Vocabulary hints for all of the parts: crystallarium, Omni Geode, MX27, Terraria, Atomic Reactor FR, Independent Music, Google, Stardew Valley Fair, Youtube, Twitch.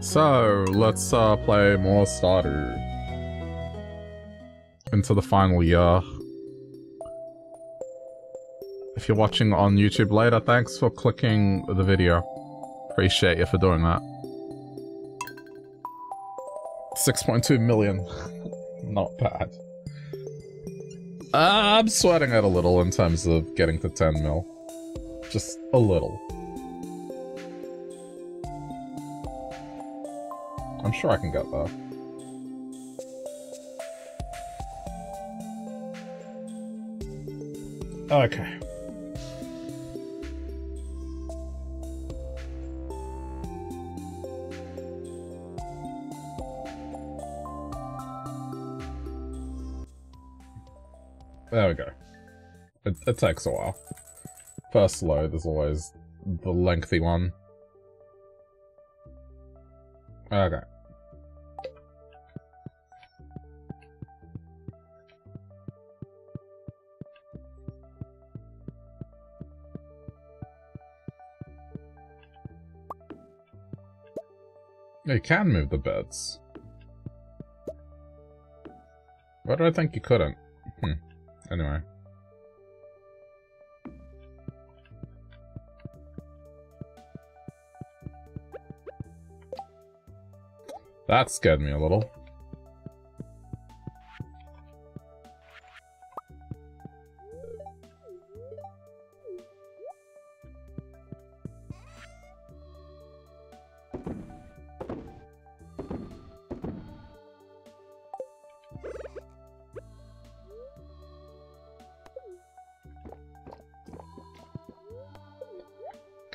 So, let's play more Stardew. Into the final year. If you're watching on YouTube later, thanks for clicking the video. Appreciate you for doing that. 6.2 million. Not bad. I'm sweating it a little in terms of getting to 10 mil. Just a little. I'm sure I can get there. Okay. There we go. It takes a while. First load is always the lengthy one. Okay. You can move the beds. Why did I think you couldn't? Anyway. That scared me a little.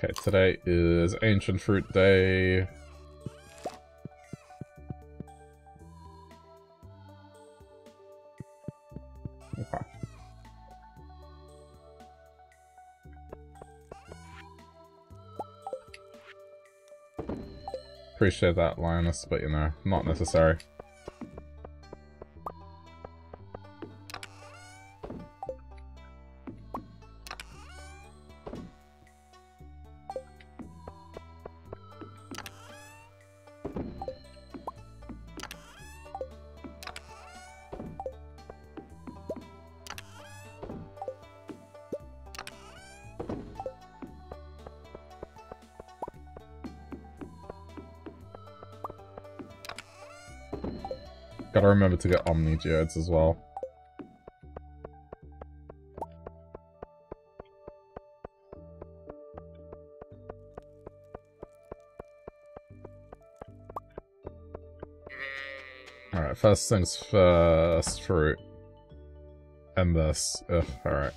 Okay, today is Ancient Fruit Day. Appreciate that, Lioness, but you know, not necessary. Gotta remember to get Omni Geodes as well. Alright, first things first, fruit. And this. Ugh, alright.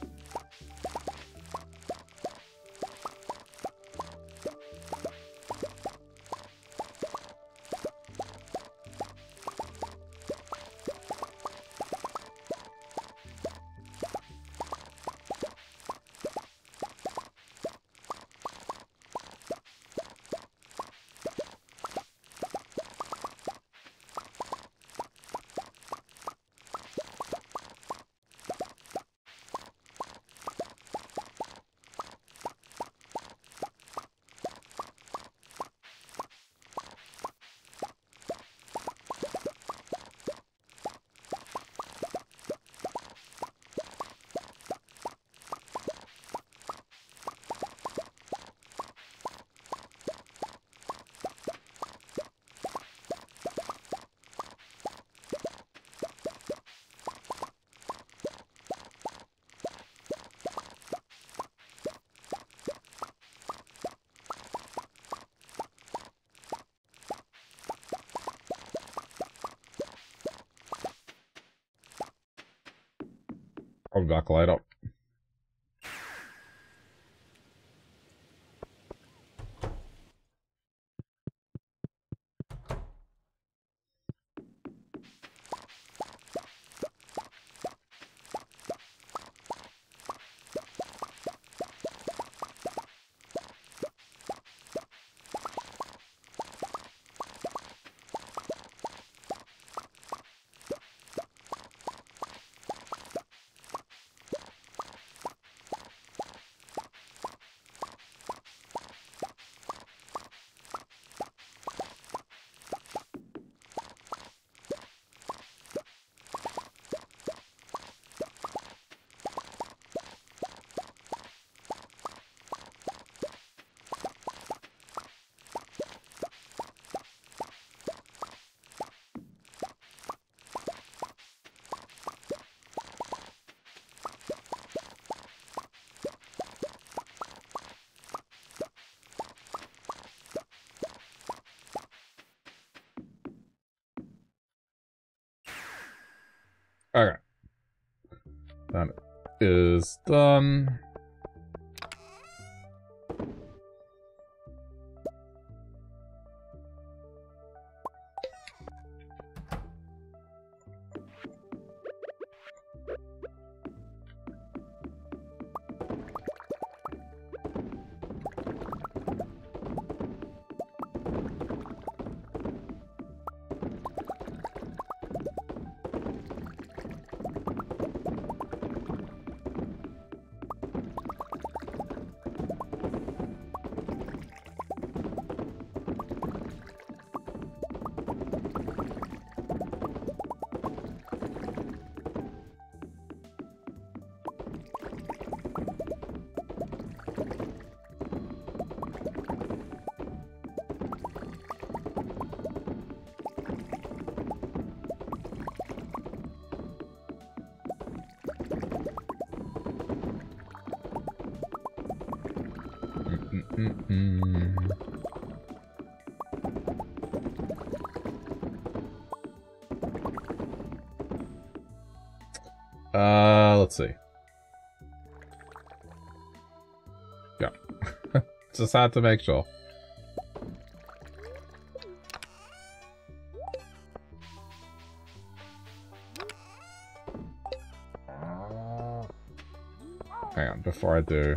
I'll be back later. is done. Let's see. Yeah. Just had to make sure. Hang on, before I do...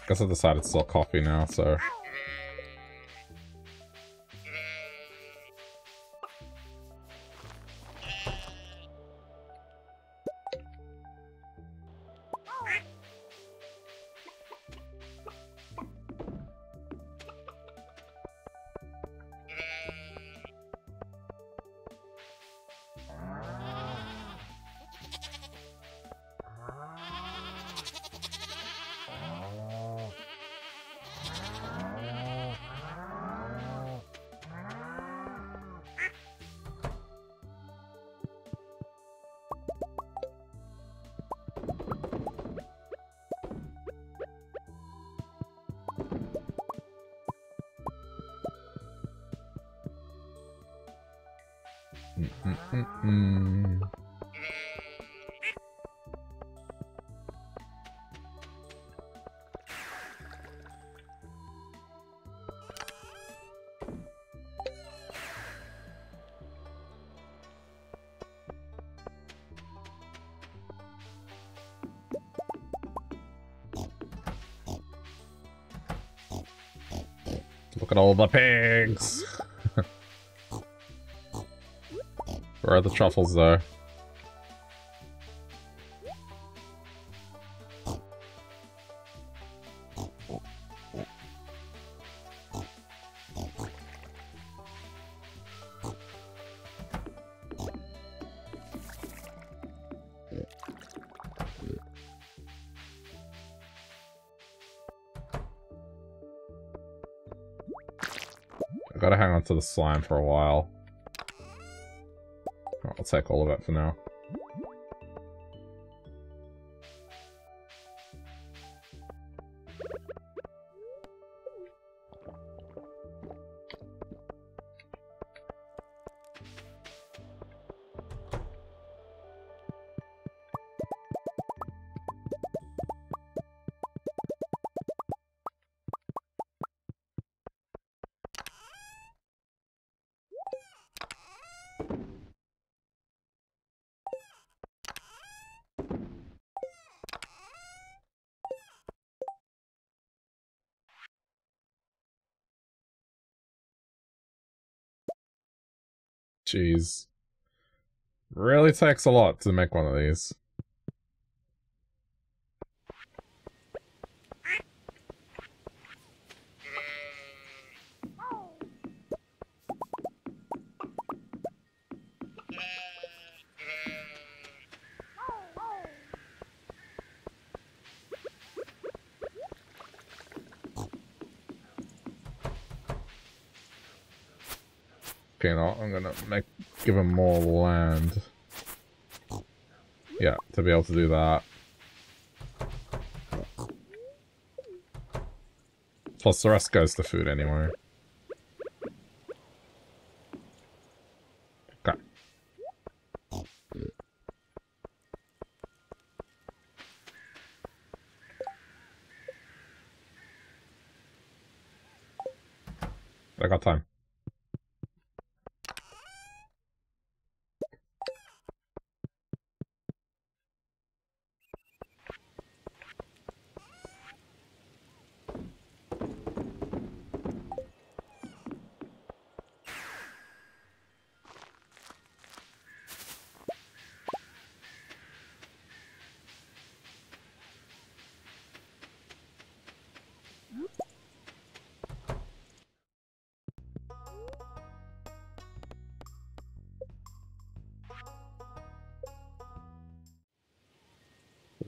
I guess I decided to sell coffee now, so... Look at all the pigs! Where are the truffles, though? Gotta hang on to the slime for a while. Alright, I'll take all of it for now. Jeez. Really takes a lot to make one of these. Okay, no, I'm gonna give him more land. Yeah, to be able to do that. Plus the rest goes to food anyway. Okay. I got time.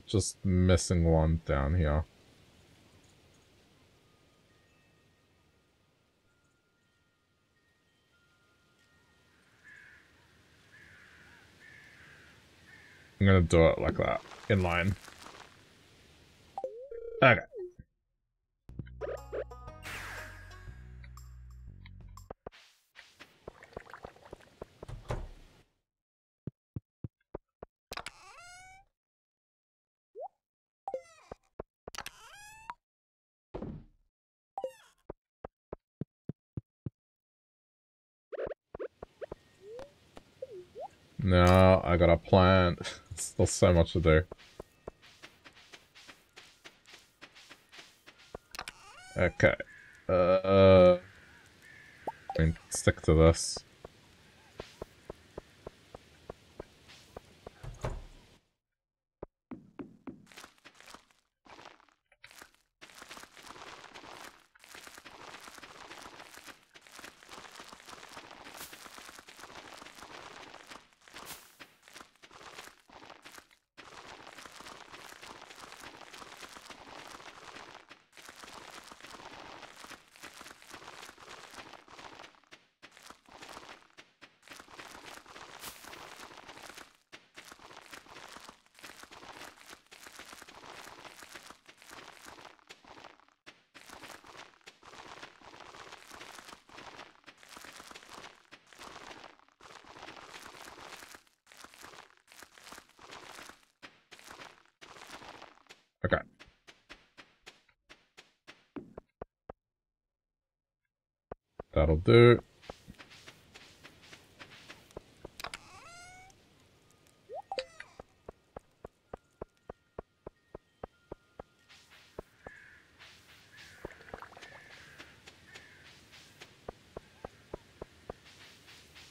Just missing one down here. I'm gonna do it like that, in line. Okay. No, I gotta plant. Still so much to do. Okay. I mean, stick to this. That'll do.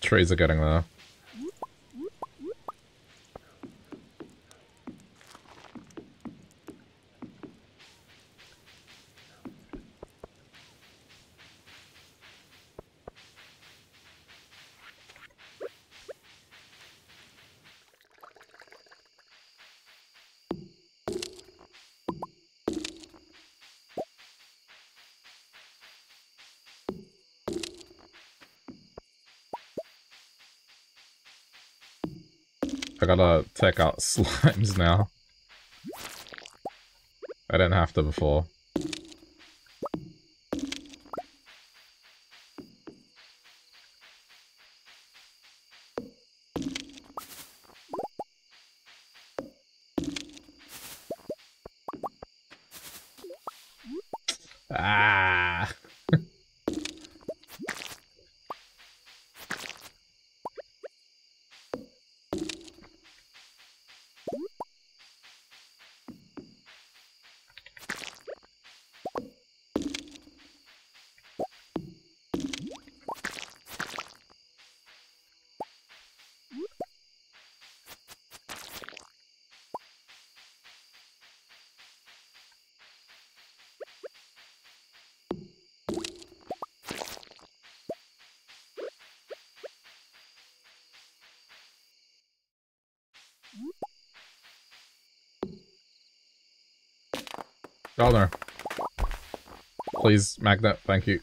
Trees are getting there. I gotta take out slimes now. I didn't have to before. Ah. Oh no. Please, magnet, thank you.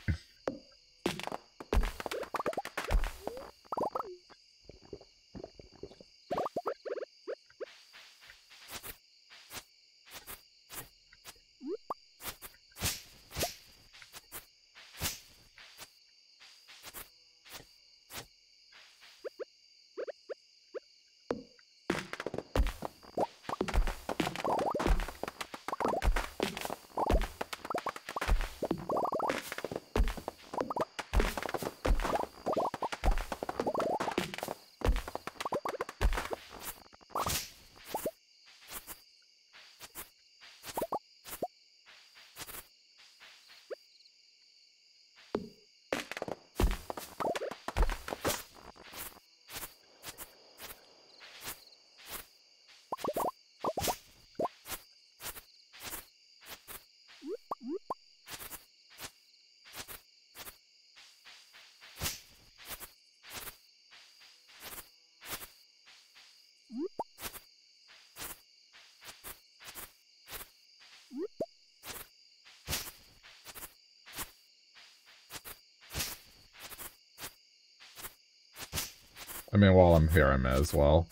I mean, while I'm here, I may as well.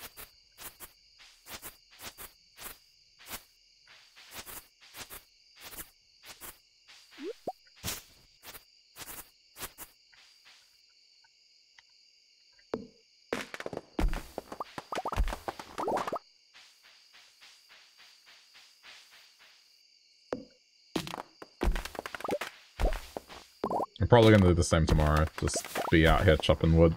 I'm probably gonna do the same tomorrow, just be out here chopping wood.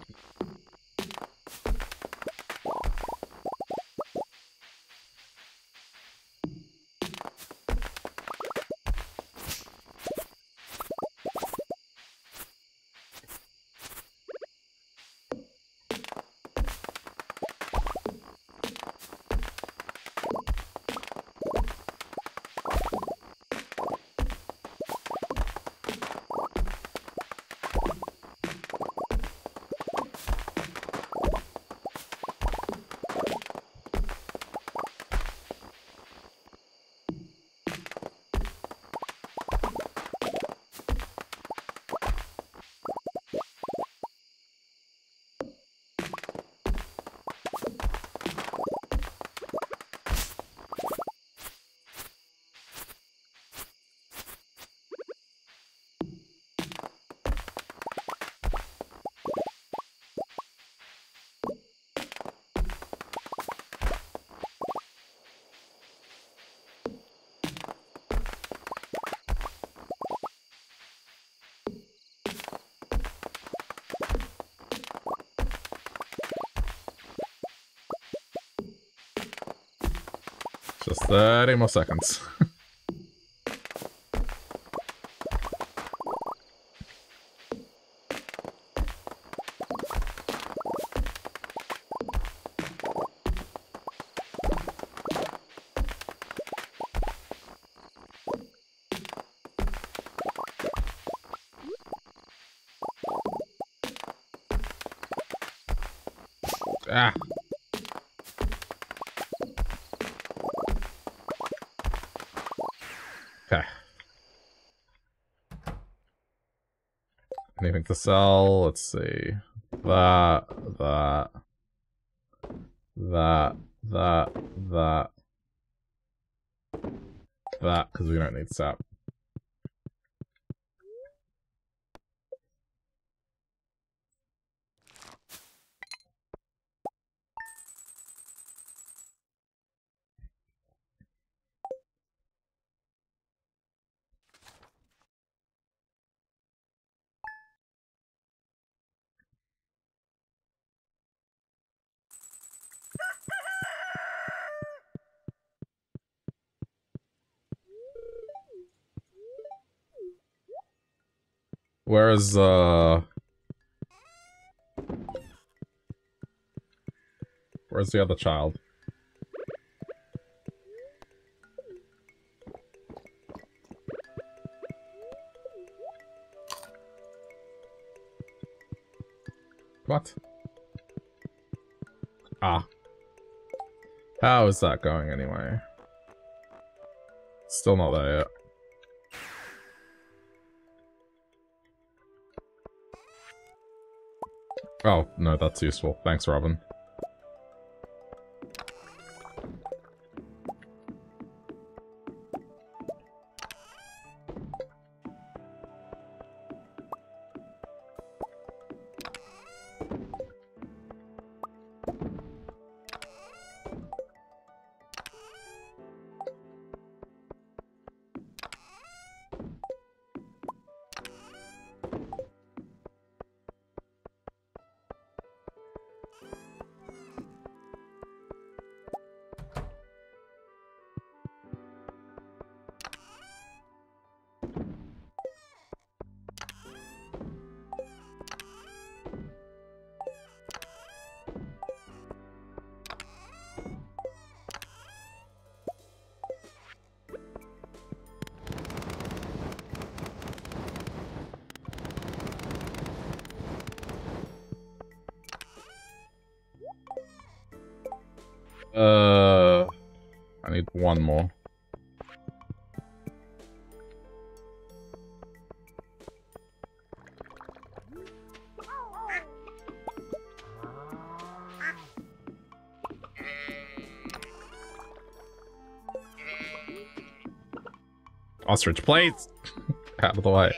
Just 30 more seconds. Ah. Anything to sell? Let's see. That. that, because we don't need sap. Where's, where's the other child? What? Ah. How is that going anyway? Still not there yet. Oh, no, that's useful. Thanks, Robin. I need one more. Ostrich plates! Out of the way.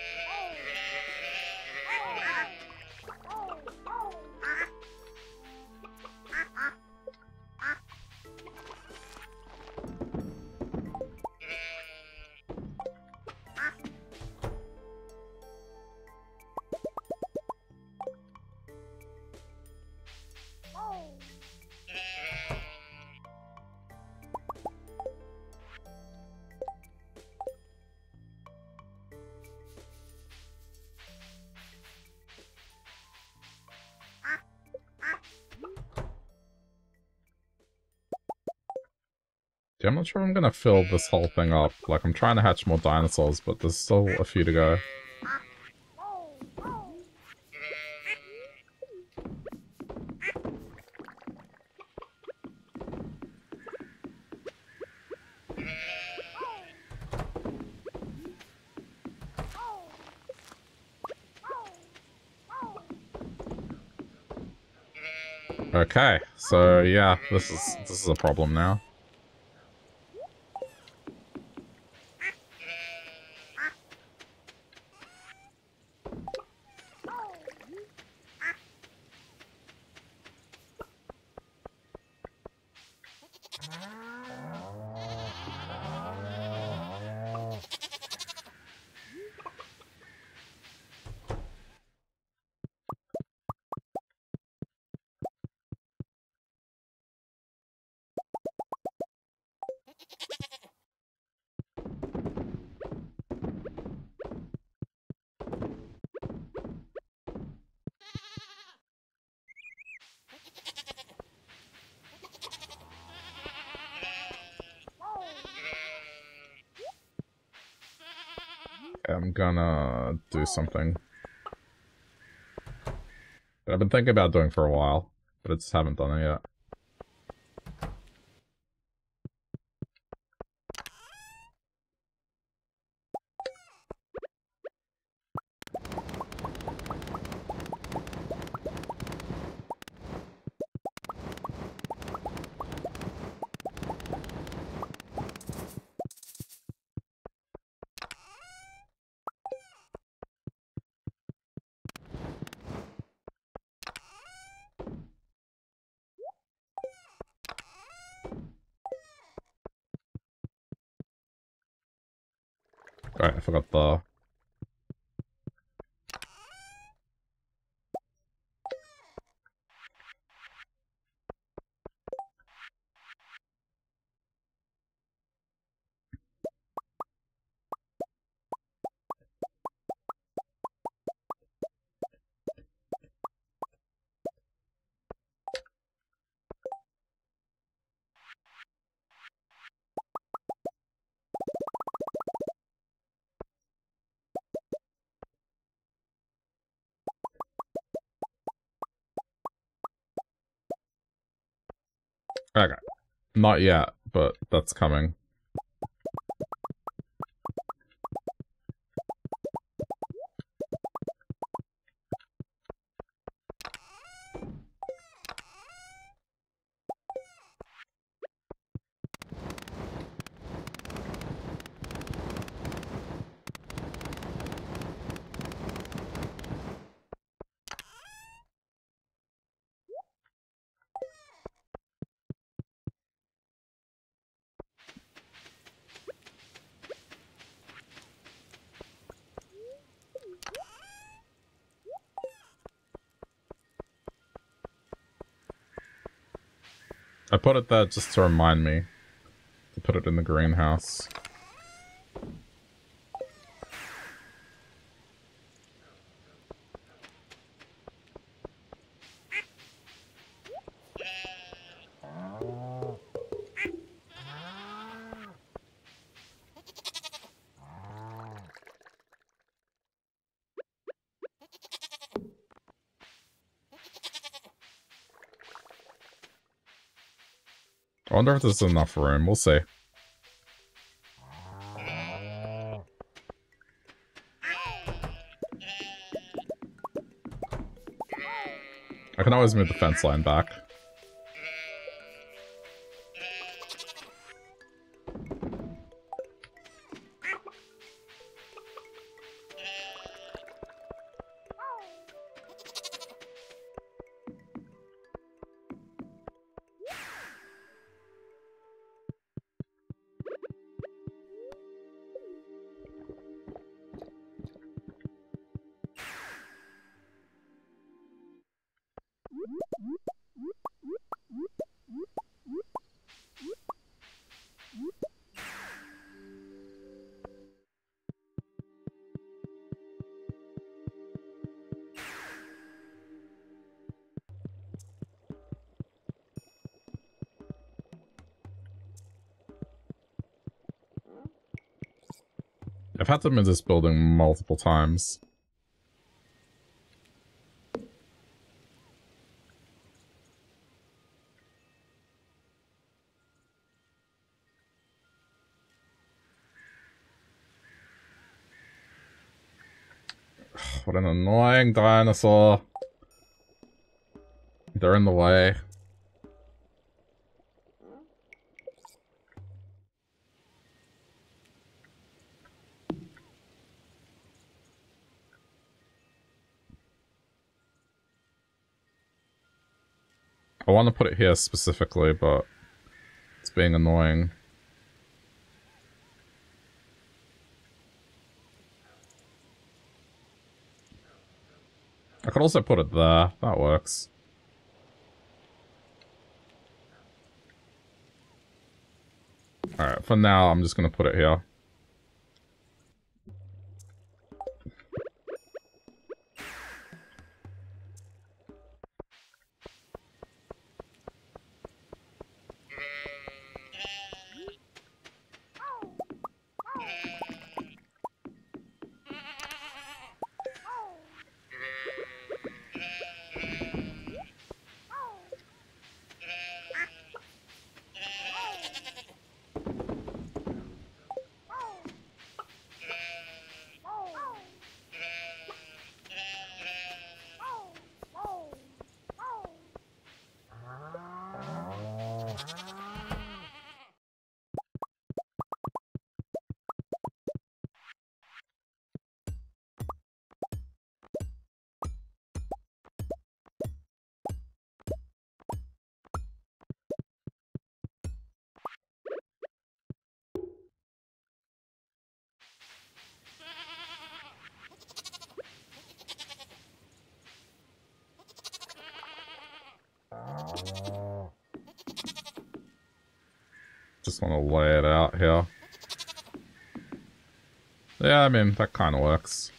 I'm not sure I'm gonna fill this whole thing up. Like, I'm trying to hatch more dinosaurs, but there's still a few to go. Okay, so yeah, this is a problem now. I'm gonna do something that I've been thinking about doing for a while, but I just haven't done it yet. Alright, I forgot bar. Okay. Not yet, but that's coming. I put it there just to remind me to put it in the greenhouse. I wonder if there's enough room. We'll see. I can always move the fence line back. I've had them in this building multiple times. What an annoying dinosaur. They're in the way. I want to put it here specifically, but it's being annoying. I could also put it there. That works. Alright, for now, I'm just going to put it here. Just want to lay it out here. Yeah, I mean, that kind of works.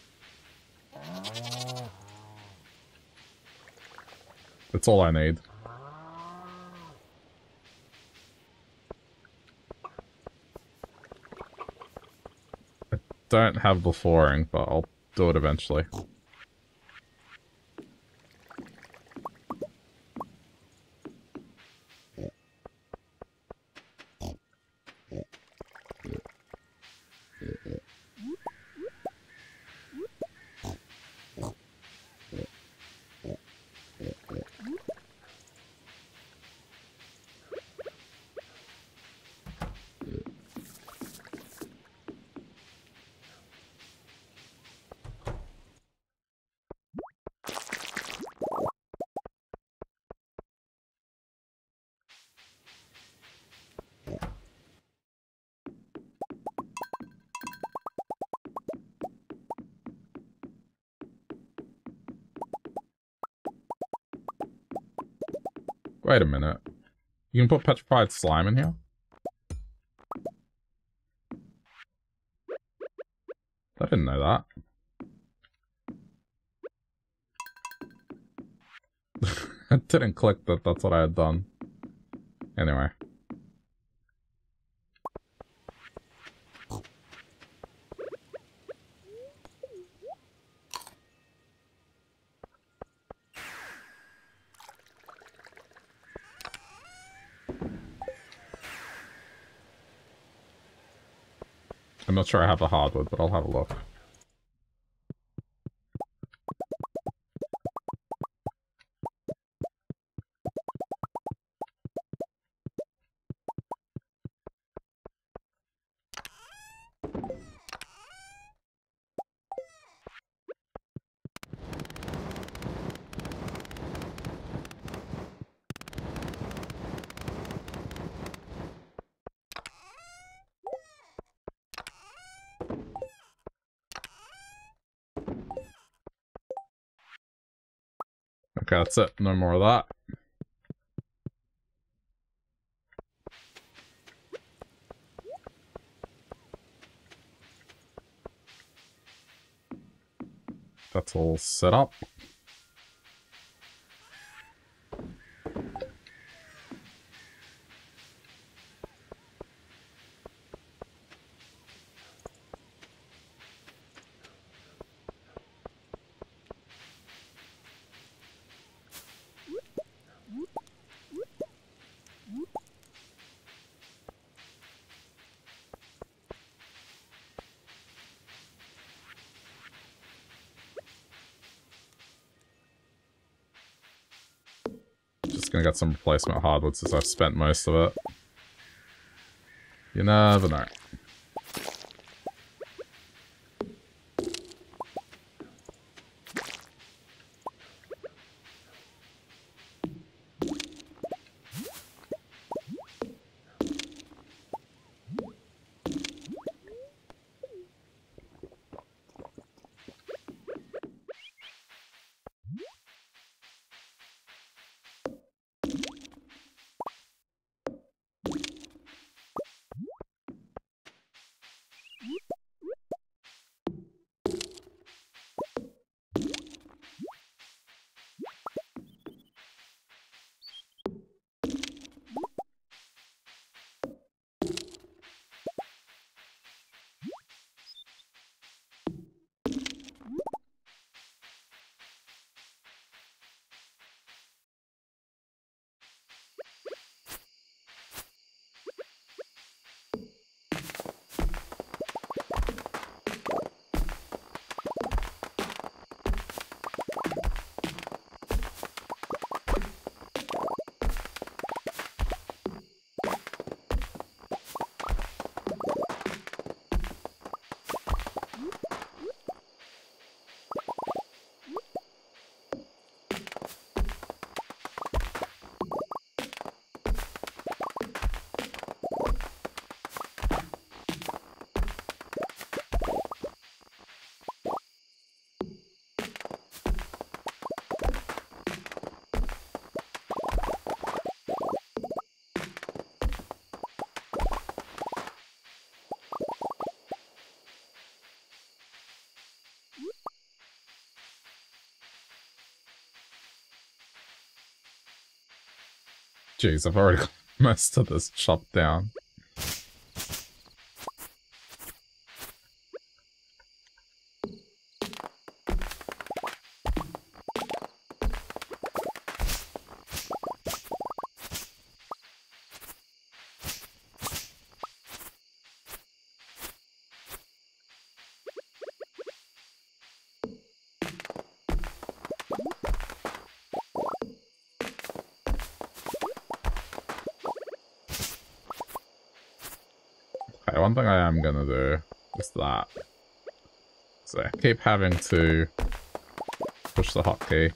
That's all I need. I don't have the flooring, but I'll do it eventually. Wait a minute. You can put petrified slime in here? I didn't know that. I didn't click that that's what I had done. Anyway. I'm not sure I have the hardwood, but I'll have a look. That's it. No more of that. That's all set up. Gonna get some replacement hardwood since I've spent most of it. You never know. Jeez, I've already got most of this chopped down. One thing I am gonna do is that. So I keep having to push the hotkey.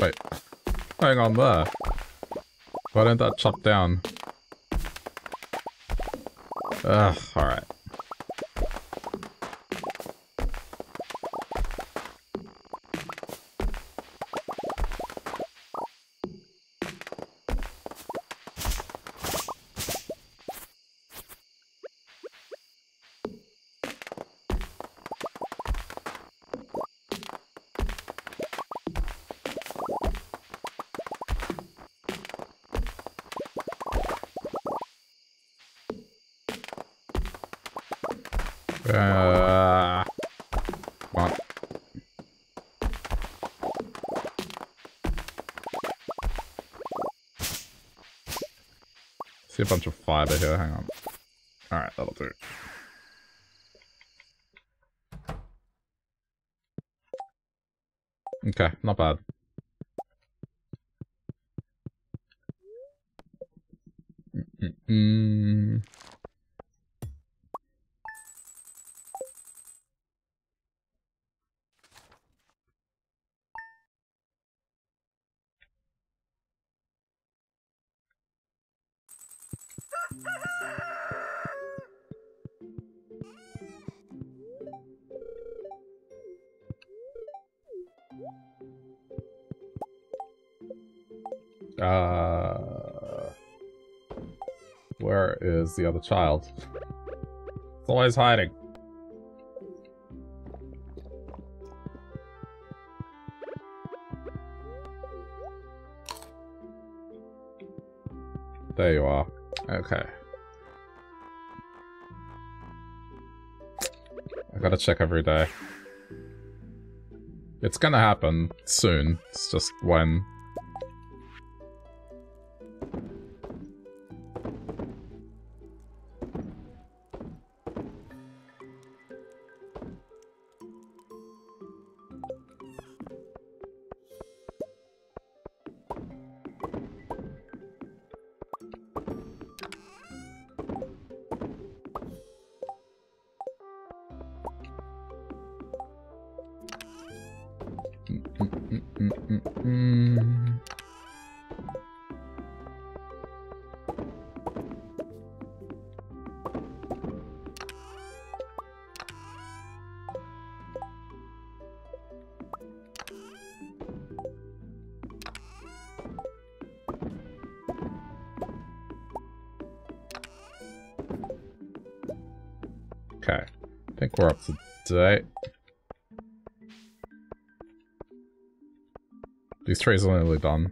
Wait, what's going on there? Why didn't that chop down? Ugh, alright. A bunch of fiber here, hang on. Alright, that'll do. Okay, not bad. Where is the other child? It's always hiding. There you are. Okay. I gotta check every day. It's gonna happen soon. It's just when. or up to date. These trees are nearly done.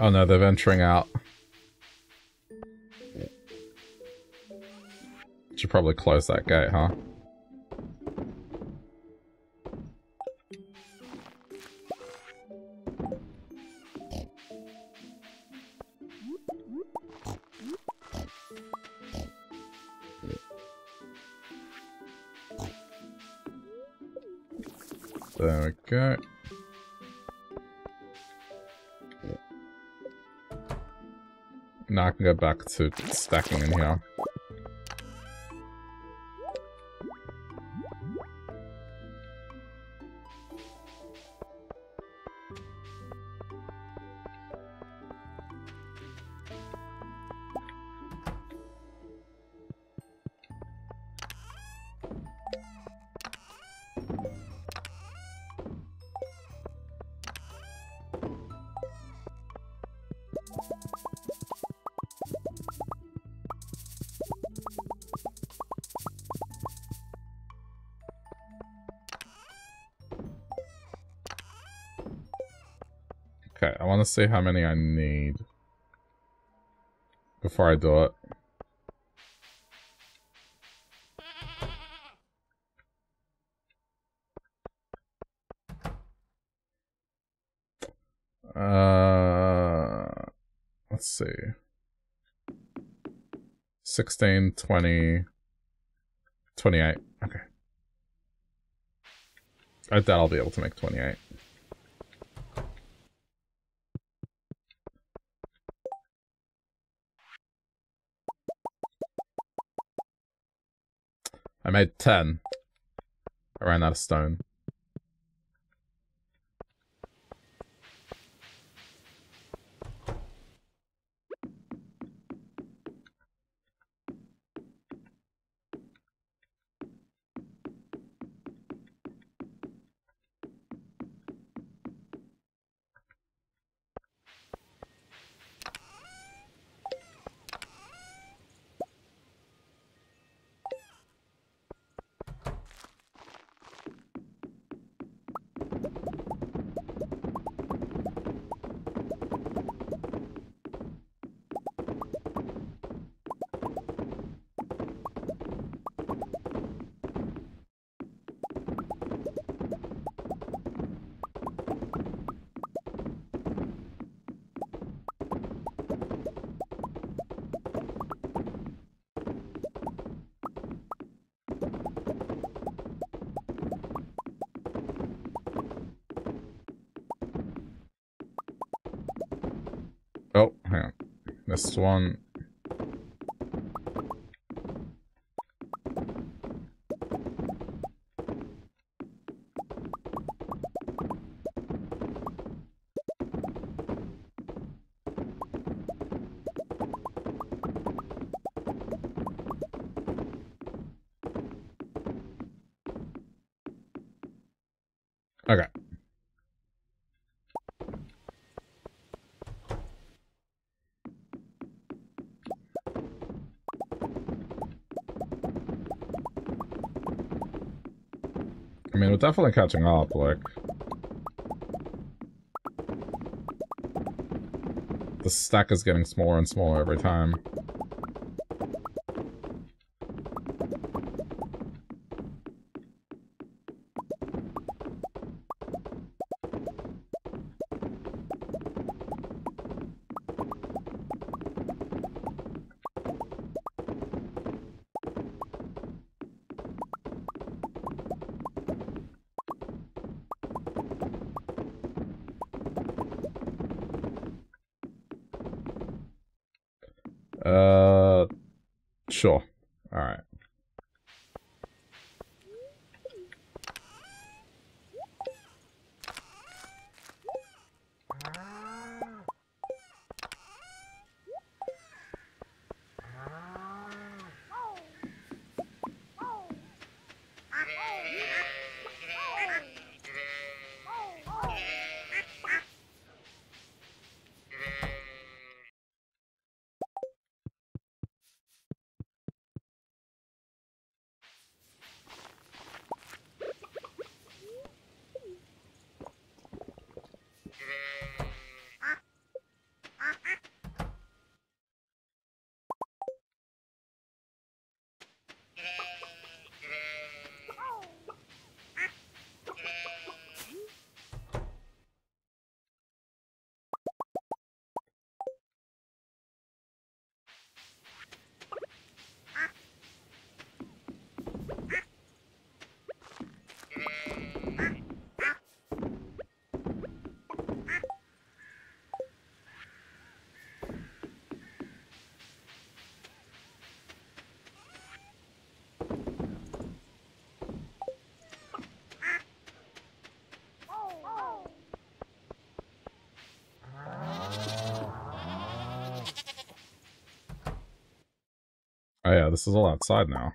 Oh no, they're venturing out. Should probably close that gate, huh? There we go. Now I can go back to stacking in here. Let's see how many I need before I do it. Let's see. 16, 20, 28. Okay. I doubt I'll be able to make 28. I made 10. I ran out of stone. This one. Okay. We're definitely catching up, like. The stack is getting smaller and smaller every time. Sure. All right. Oh yeah, this is all outside now.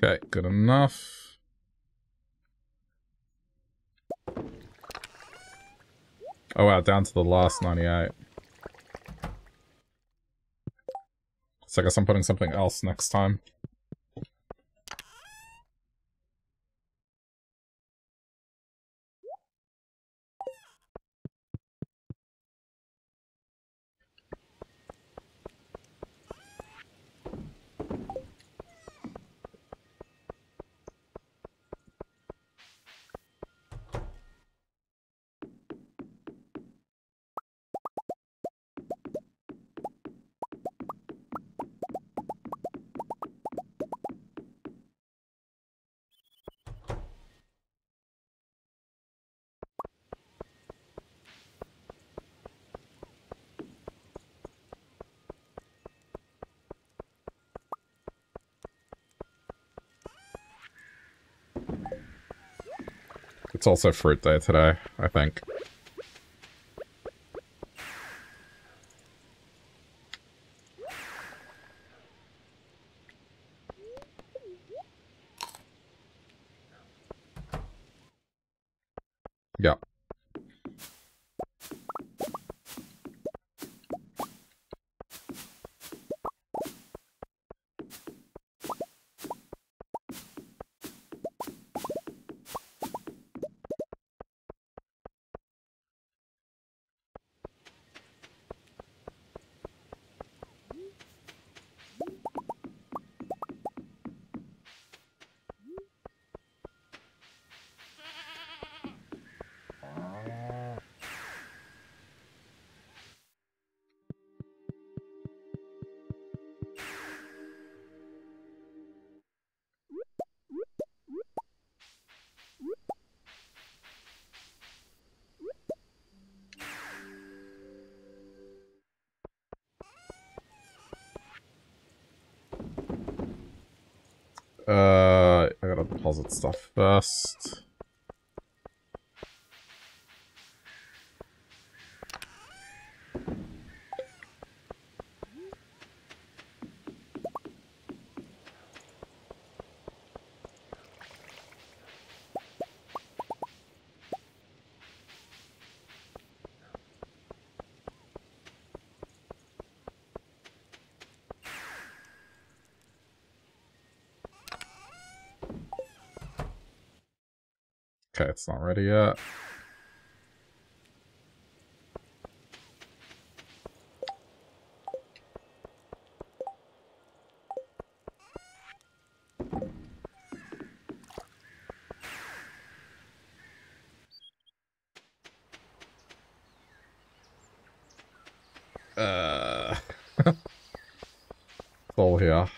Okay, good enough. Oh wow, down to the last 98. So I guess I'm putting something else next time. It's also fruit day today, I think. Yeah. I gotta deposit stuff first. Okay, it's not ready yet. It's all here.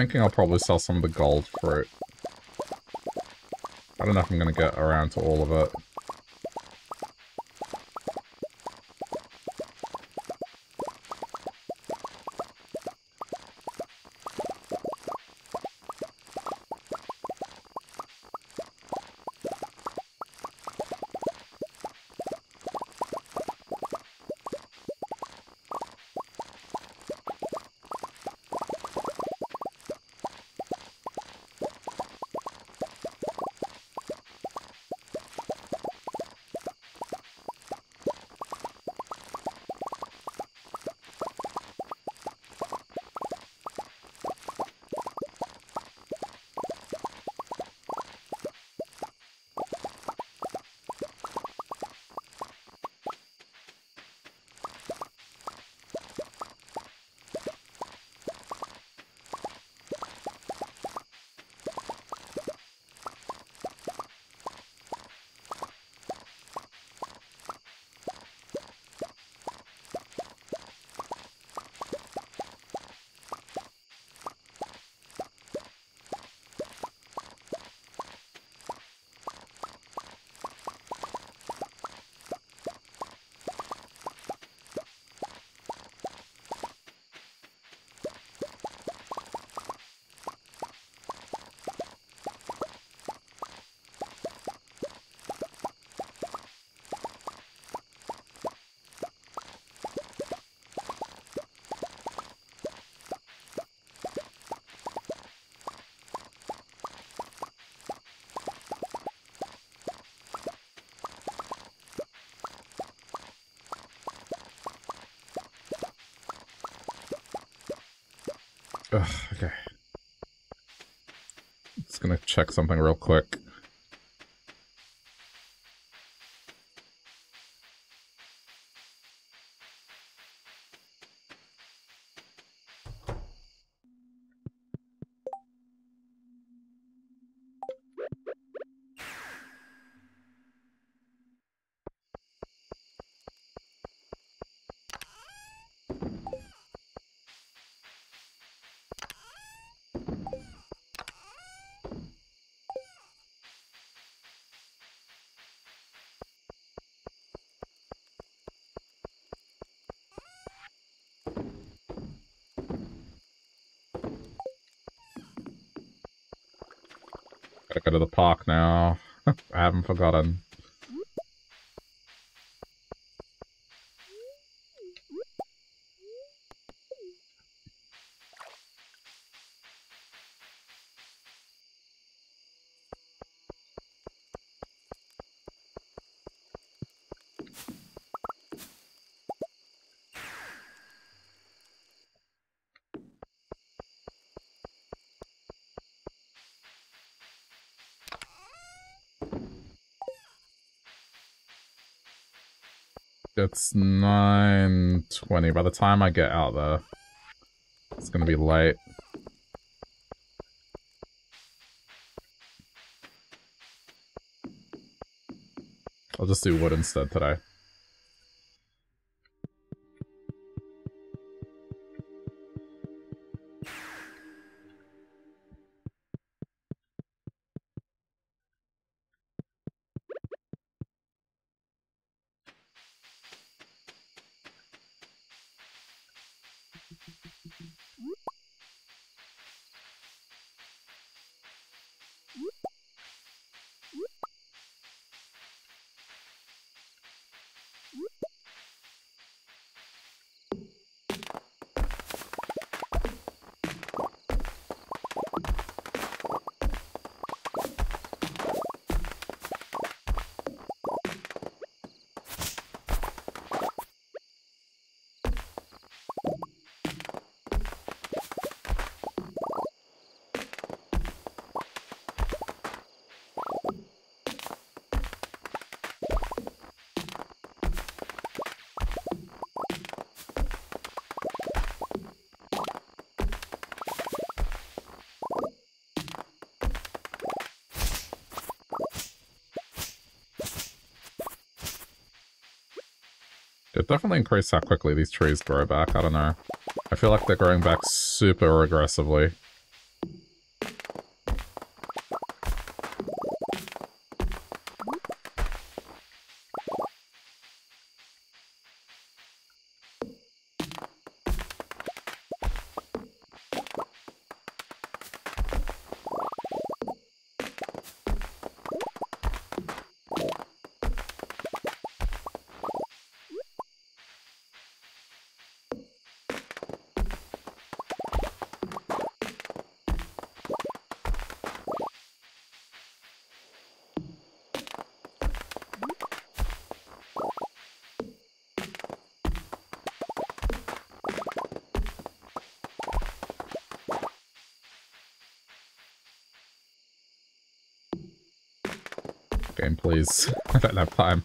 thinking I'll probably sell some of the gold for it. I don't know if I'm going to get around to all of it. Ugh, okay. Just gonna check something real quick. Go to the park now. I haven't forgotten. It's 9:20. By the time I get out there, it's gonna be late. I'll just do wood instead today. Definitely increase how quickly these trees grow back. I don't know. I feel like they're growing back super aggressively. game, please. I don't have time.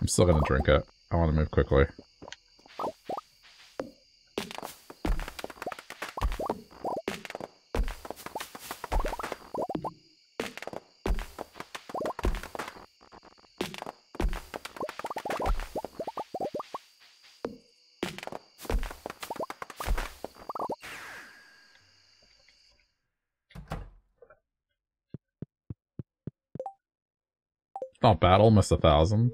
I'm still gonna drink it. I want to move quickly. Not bad, almost 1,000.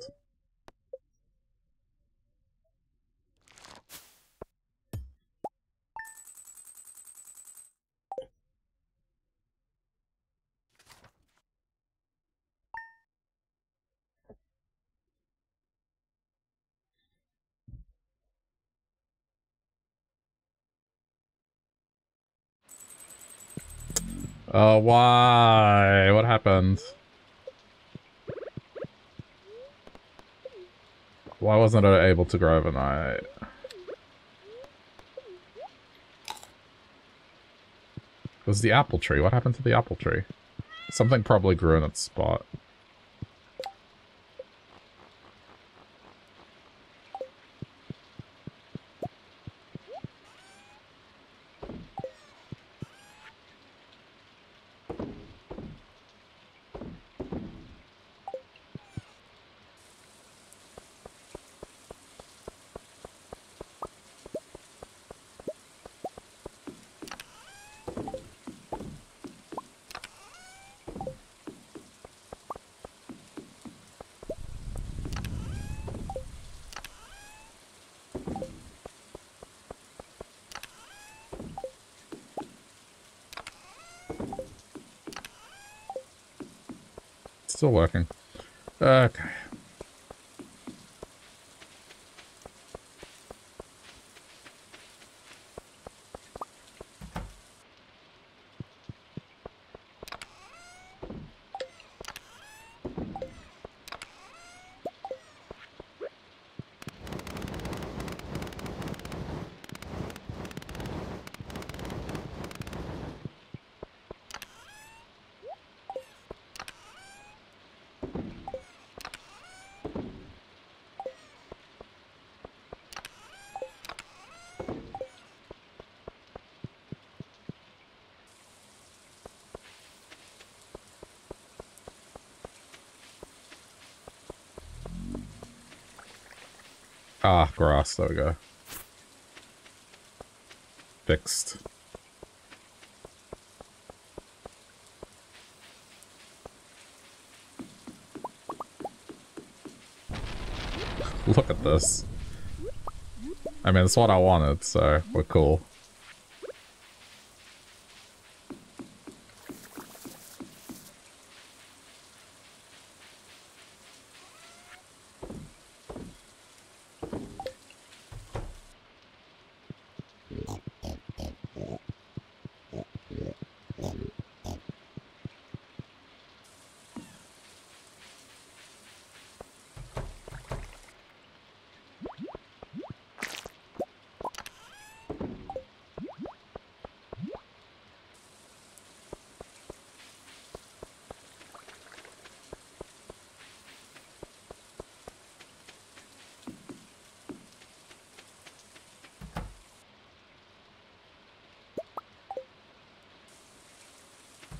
Why? What happened? Why wasn't I able to grow overnight? It was the apple tree. What happened to the apple tree? Something probably grew in its spot. Still working. Okay. Ah, grass, there we go. Fixed. Look at this. I mean, it's what I wanted, so we're cool.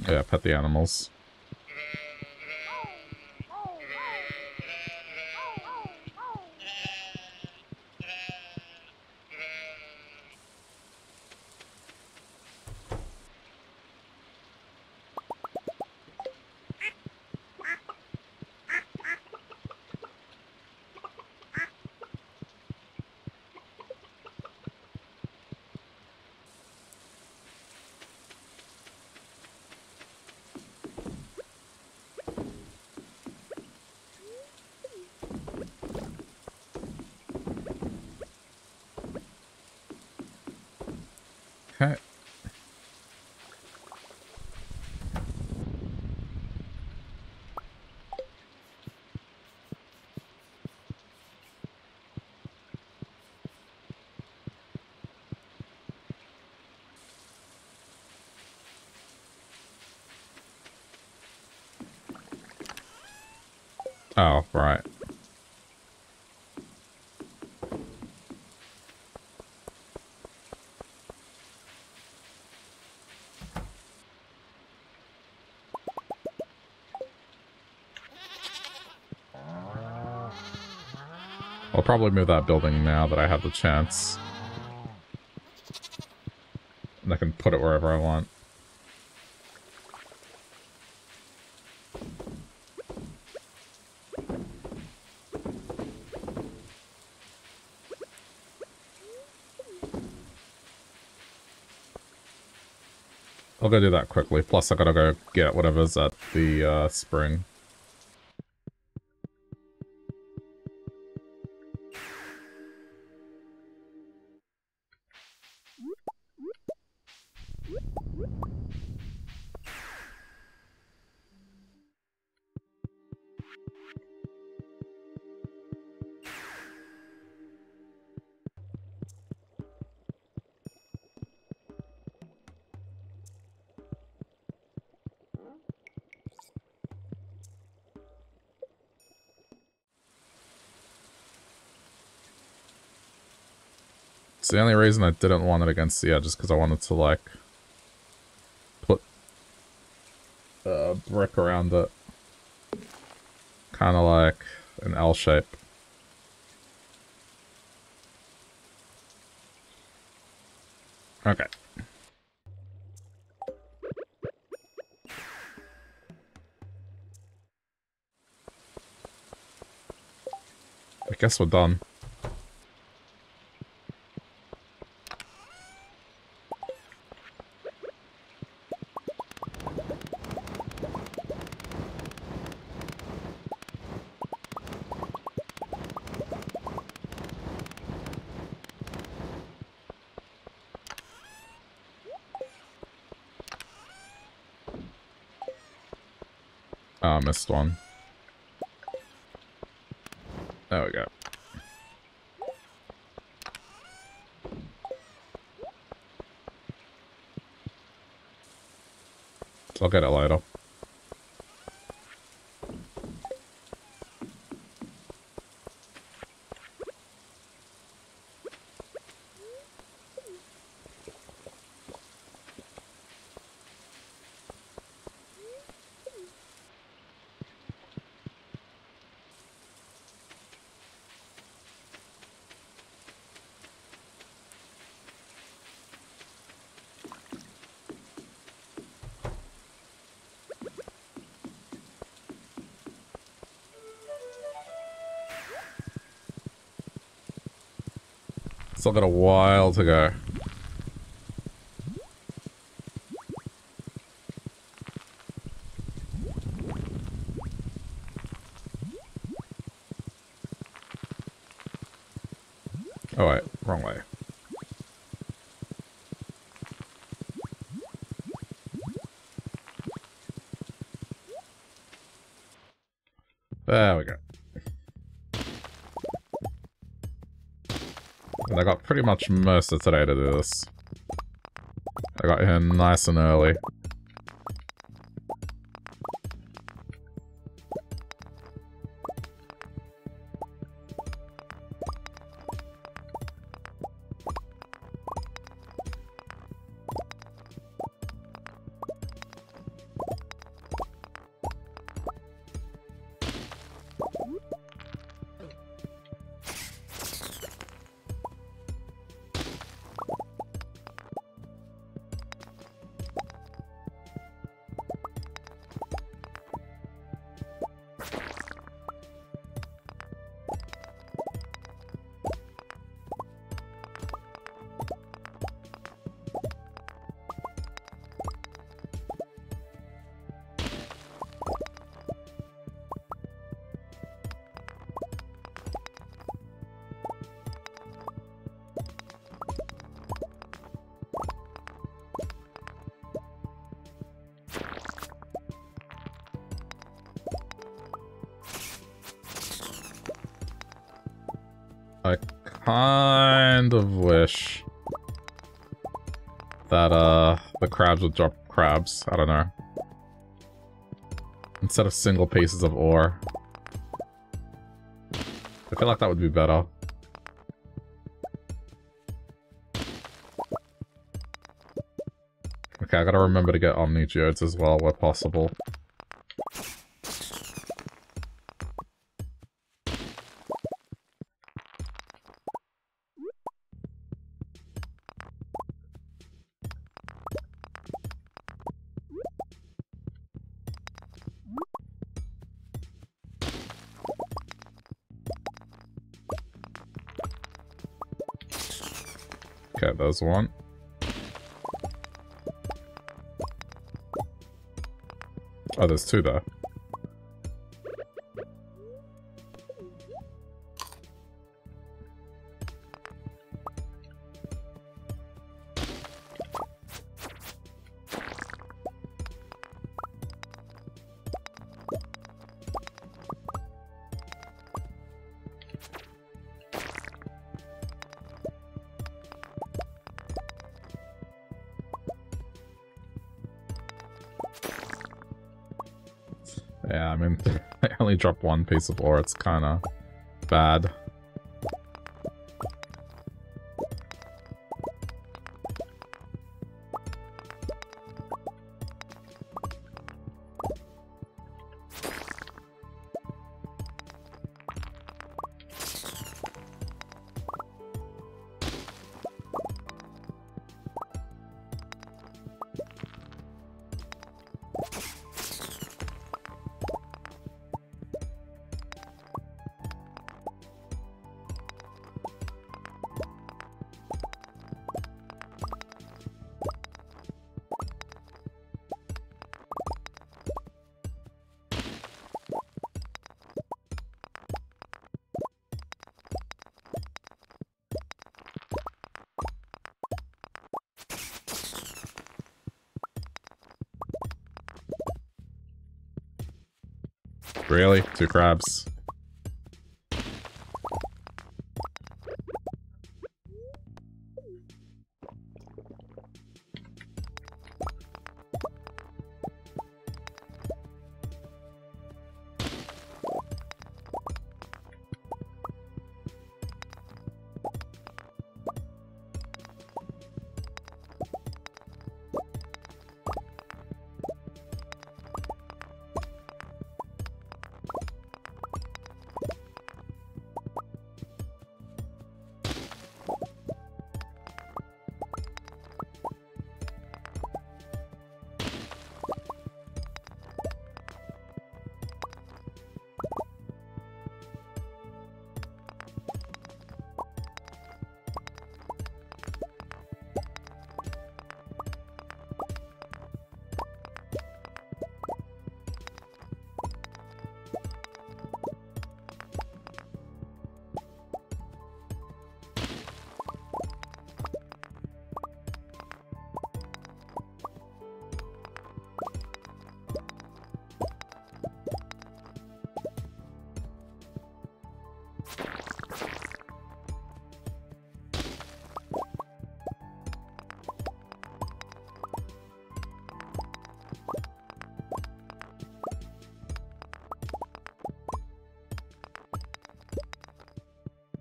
Yeah, pet the animals. Okay. Oh, right. I'll probably move that building now that I have the chance. And I can put it wherever I want. I'll go do that quickly, plus I gotta go get whatever's at the spring. The only reason I didn't want it against the edge is because I wanted to, like, put a brick around it. Kind of like an L shape. Okay. I guess we're done. Missed one. There we go. I'll get it later. Still got a while to go. Oh wait, wrong way. There we go. I got pretty much most of today to do this. I got here nice and early. kind of wish that the crabs would drop crabs. I don't know. Instead of single pieces of ore. I feel like that would be better. Okay, I gotta remember to get Omni Geodes as well where possible. Okay, there's one. Oh, there's two there. Yeah, I mean, I only drop one piece of ore, it's kinda bad. Really? Two crabs.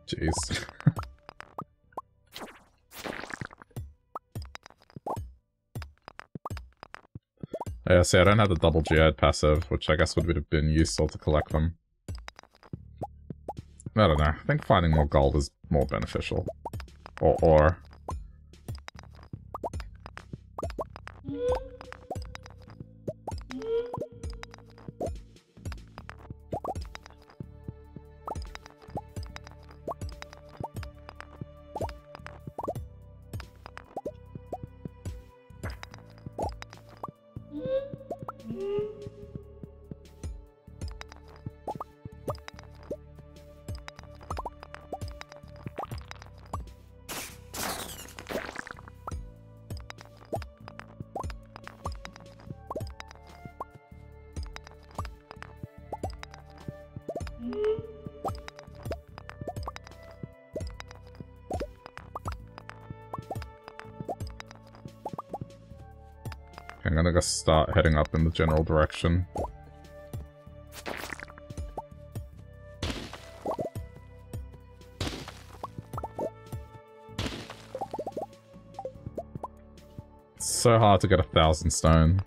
Jeez. Yeah, see, I don't have the double geode passive, which I guess would have been useful to collect them. I don't know. I think finding more gold is more beneficial. Or ore. I'm gonna just start heading up in the general direction. It's so hard to get 1,000 stone.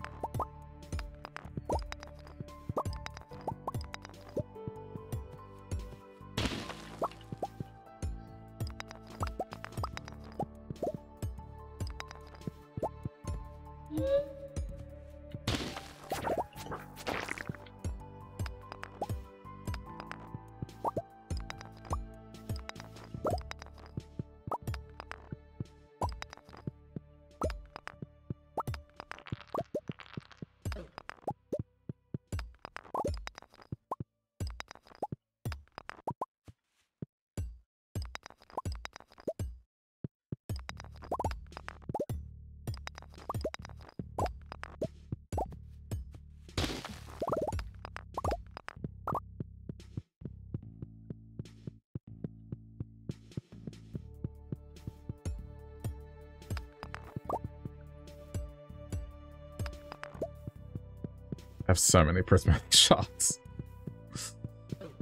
So many prismatic shots.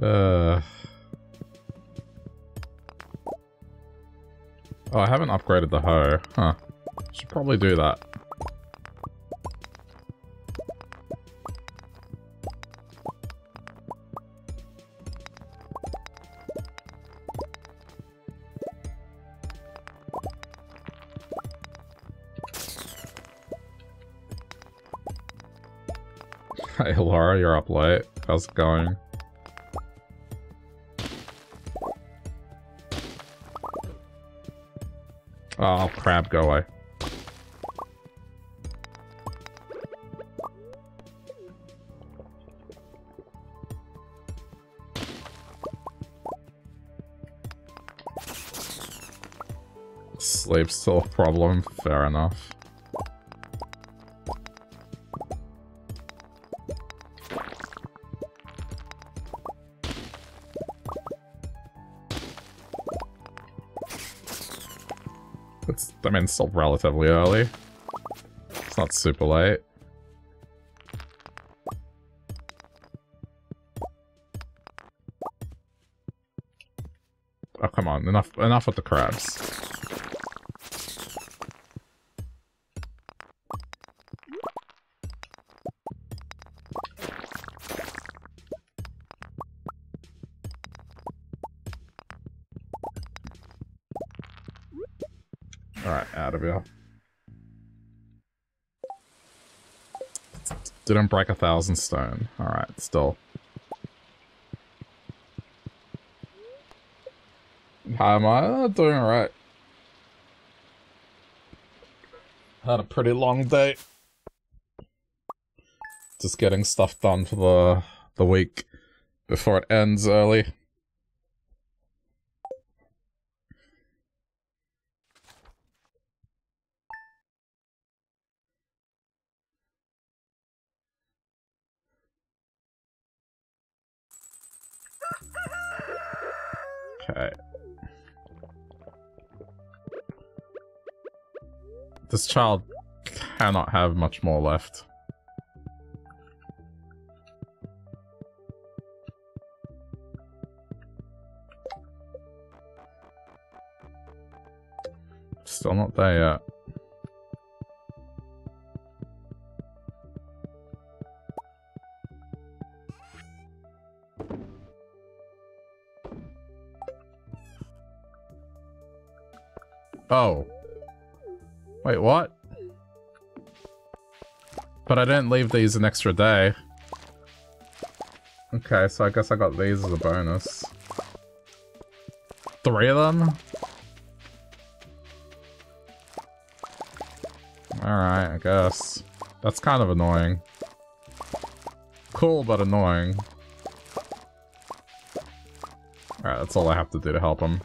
Oh, I haven't upgraded the hoe. Huh. Should probably do that. Laura, you're up late. How's it going? Oh, crap, go away. Sleep's still a problem, fair enough. I mean, it's still relatively early. It's not super late. Oh, come on. Enough with the crabs. Didn't break 1,000 stone. Alright, still. How am I? Doing alright. Had a pretty long day. Just getting stuff done for the week before it ends early. This child cannot have much more left. Still not there yet. Oh. Wait, what? But I didn't leave these an extra day. Okay, so I guess I got these as a bonus. 3 of them? Alright, I guess. That's kind of annoying. Cool, but annoying. Alright, that's all I have to do to help him.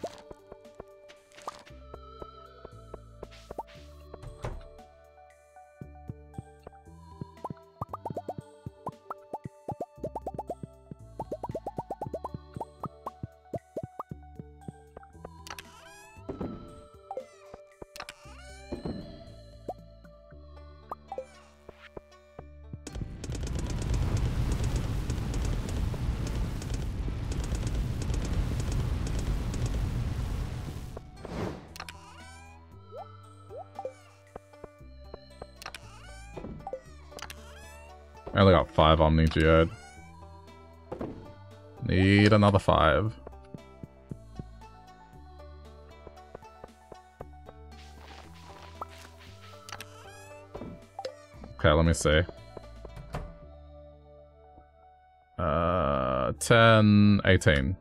I only got 5 on me, Geode. Need another 5. Okay, let me see. 10, 18.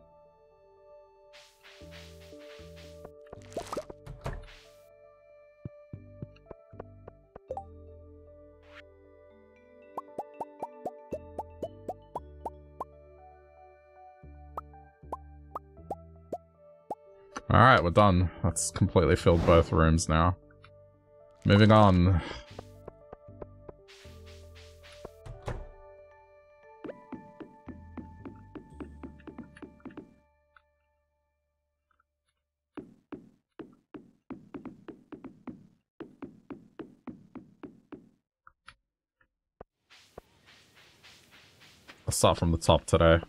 Alright, we're done. That's completely filled both rooms now. Moving on. I'll start from the top today.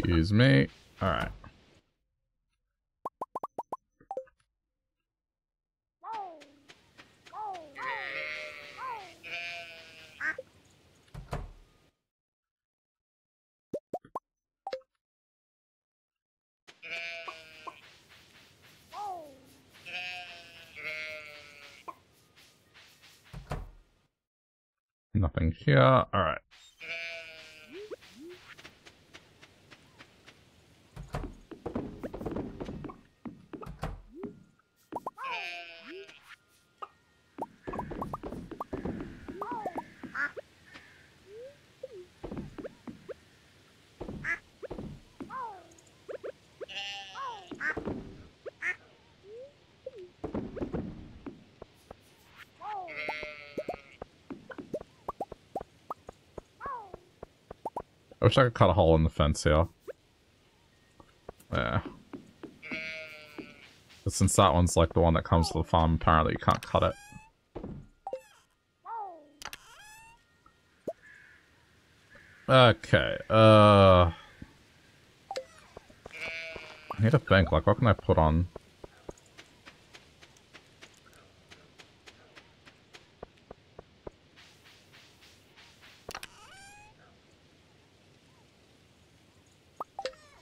Excuse me. All right. Nothing here. All right. I wish I could cut a hole in the fence here. Yeah. But since that one's like the one that comes to the farm, apparently you can't cut it. Okay, I need to think, like, what can I put on?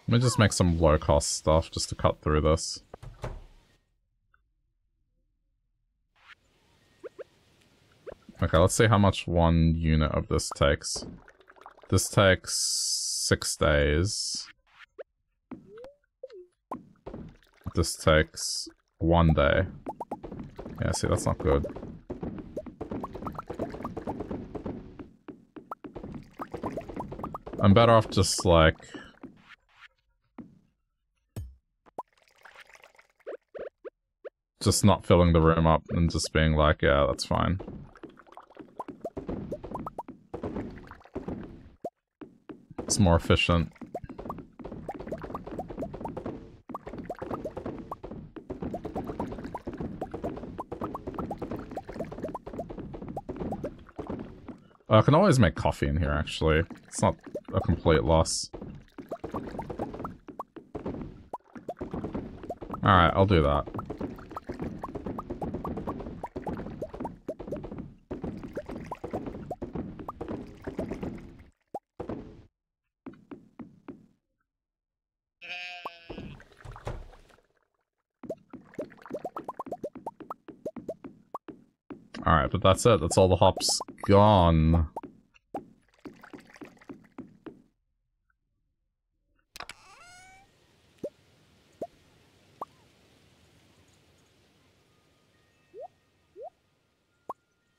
Let me just make some low-cost stuff just to cut through this. Okay, let's see how much one unit of this takes. This takes 6 days. This takes 1 day. Yeah, see, that's not good. I'm better off just, like... just not filling the room up and just being like, yeah, that's fine. It's more efficient. I can always make coffee in here, actually. It's not a complete loss. Alright, I'll do that. But that's it. That's all the hops gone.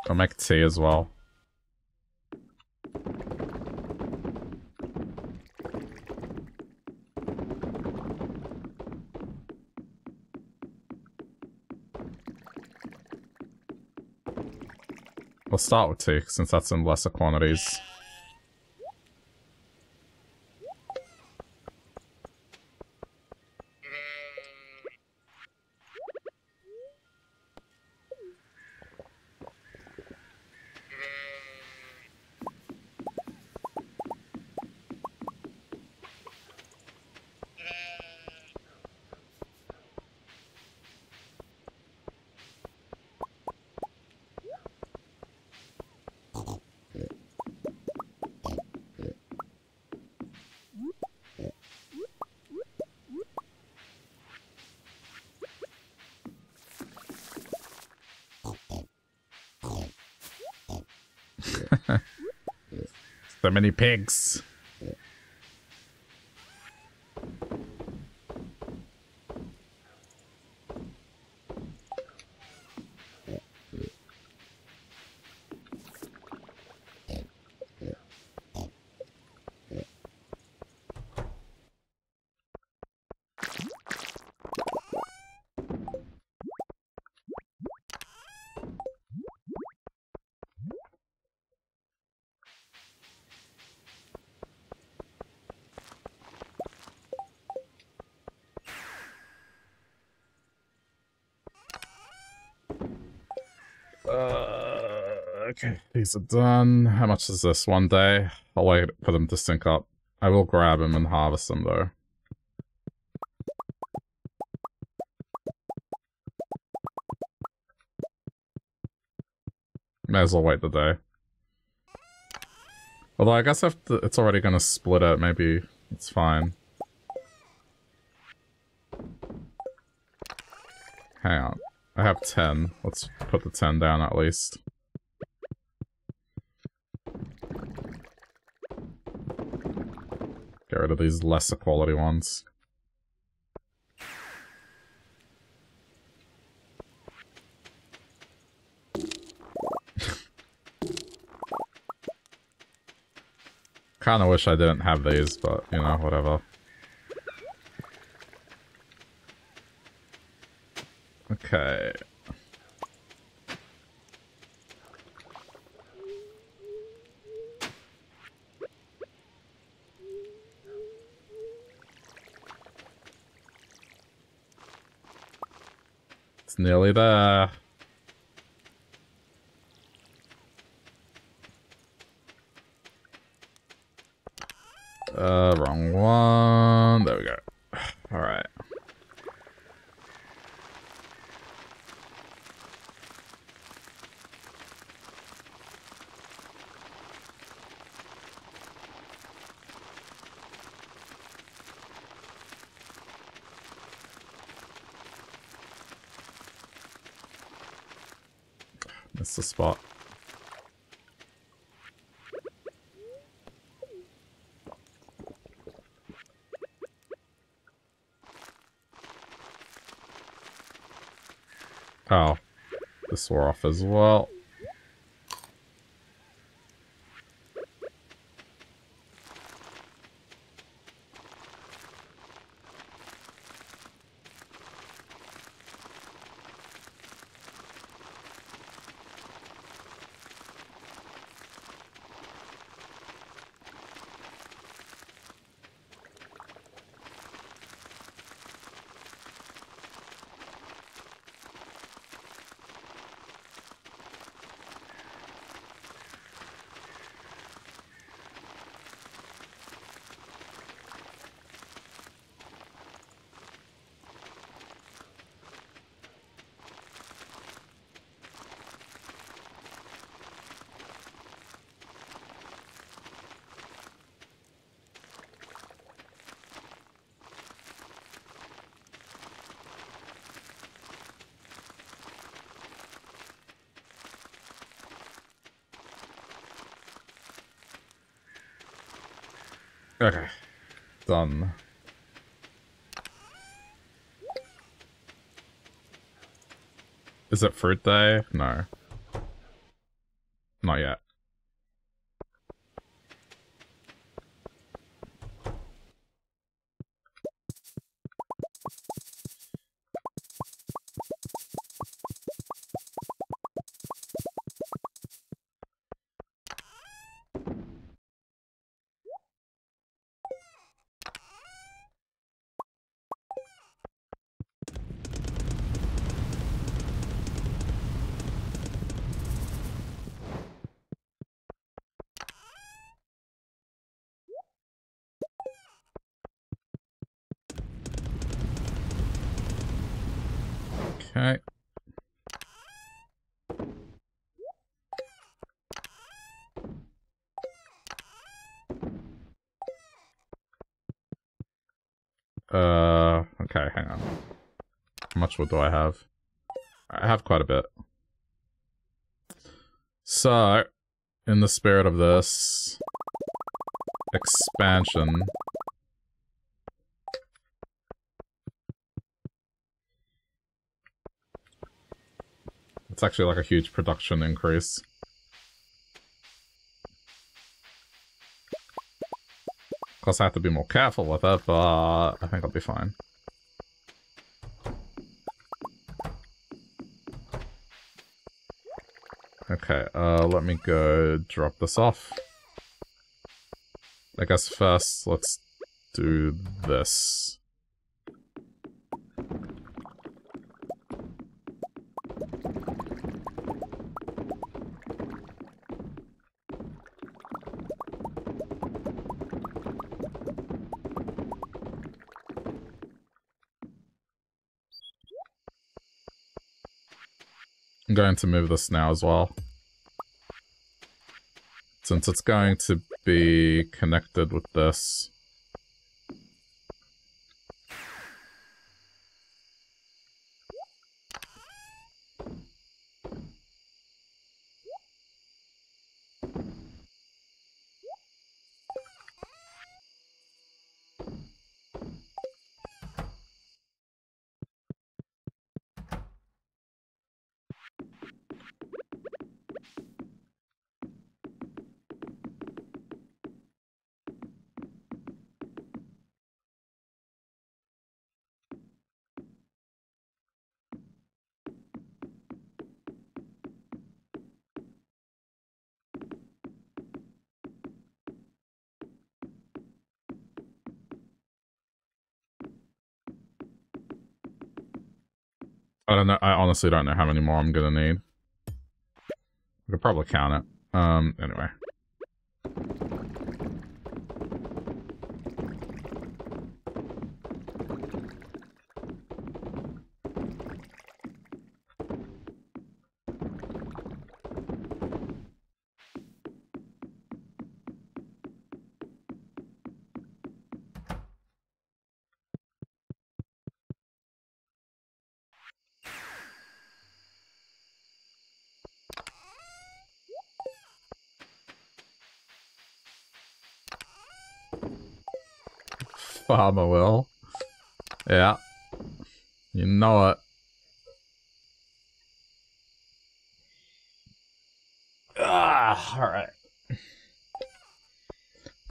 I'll make tea as well. We'll start with tea, since that's in lesser quantities. So many pigs. Okay, these are done. How much is this? One day? I'll wait for them to sync up. I will grab them and harvest them, though. May as well wait the day. Although I guess if it's already going to split it, maybe it's fine. Hang on. I have 10. Let's put the 10 down at least. Get rid of these lesser quality ones. Kinda wish I didn't have these, but you know, whatever. Okay. It's nearly there. Wrong one. There we go. All right. That's the spot. Oh, this wore off as well. Okay, done. Is it fruit day? No. Not yet. Okay, hang on. How much wood do I have? I have quite a bit. So, in the spirit of this, expansion. It's actually like a huge production increase. Of course, I have to be more careful with it, but I think I'll be fine. Okay, let me go drop this off. I guess first, let's do this. I'm going to move this now as well, since it's going to be connected with this. I honestly don't know how many more I'm gonna need. I could probably count it. Anyway. Farmer will. Yeah. You know it. Alright.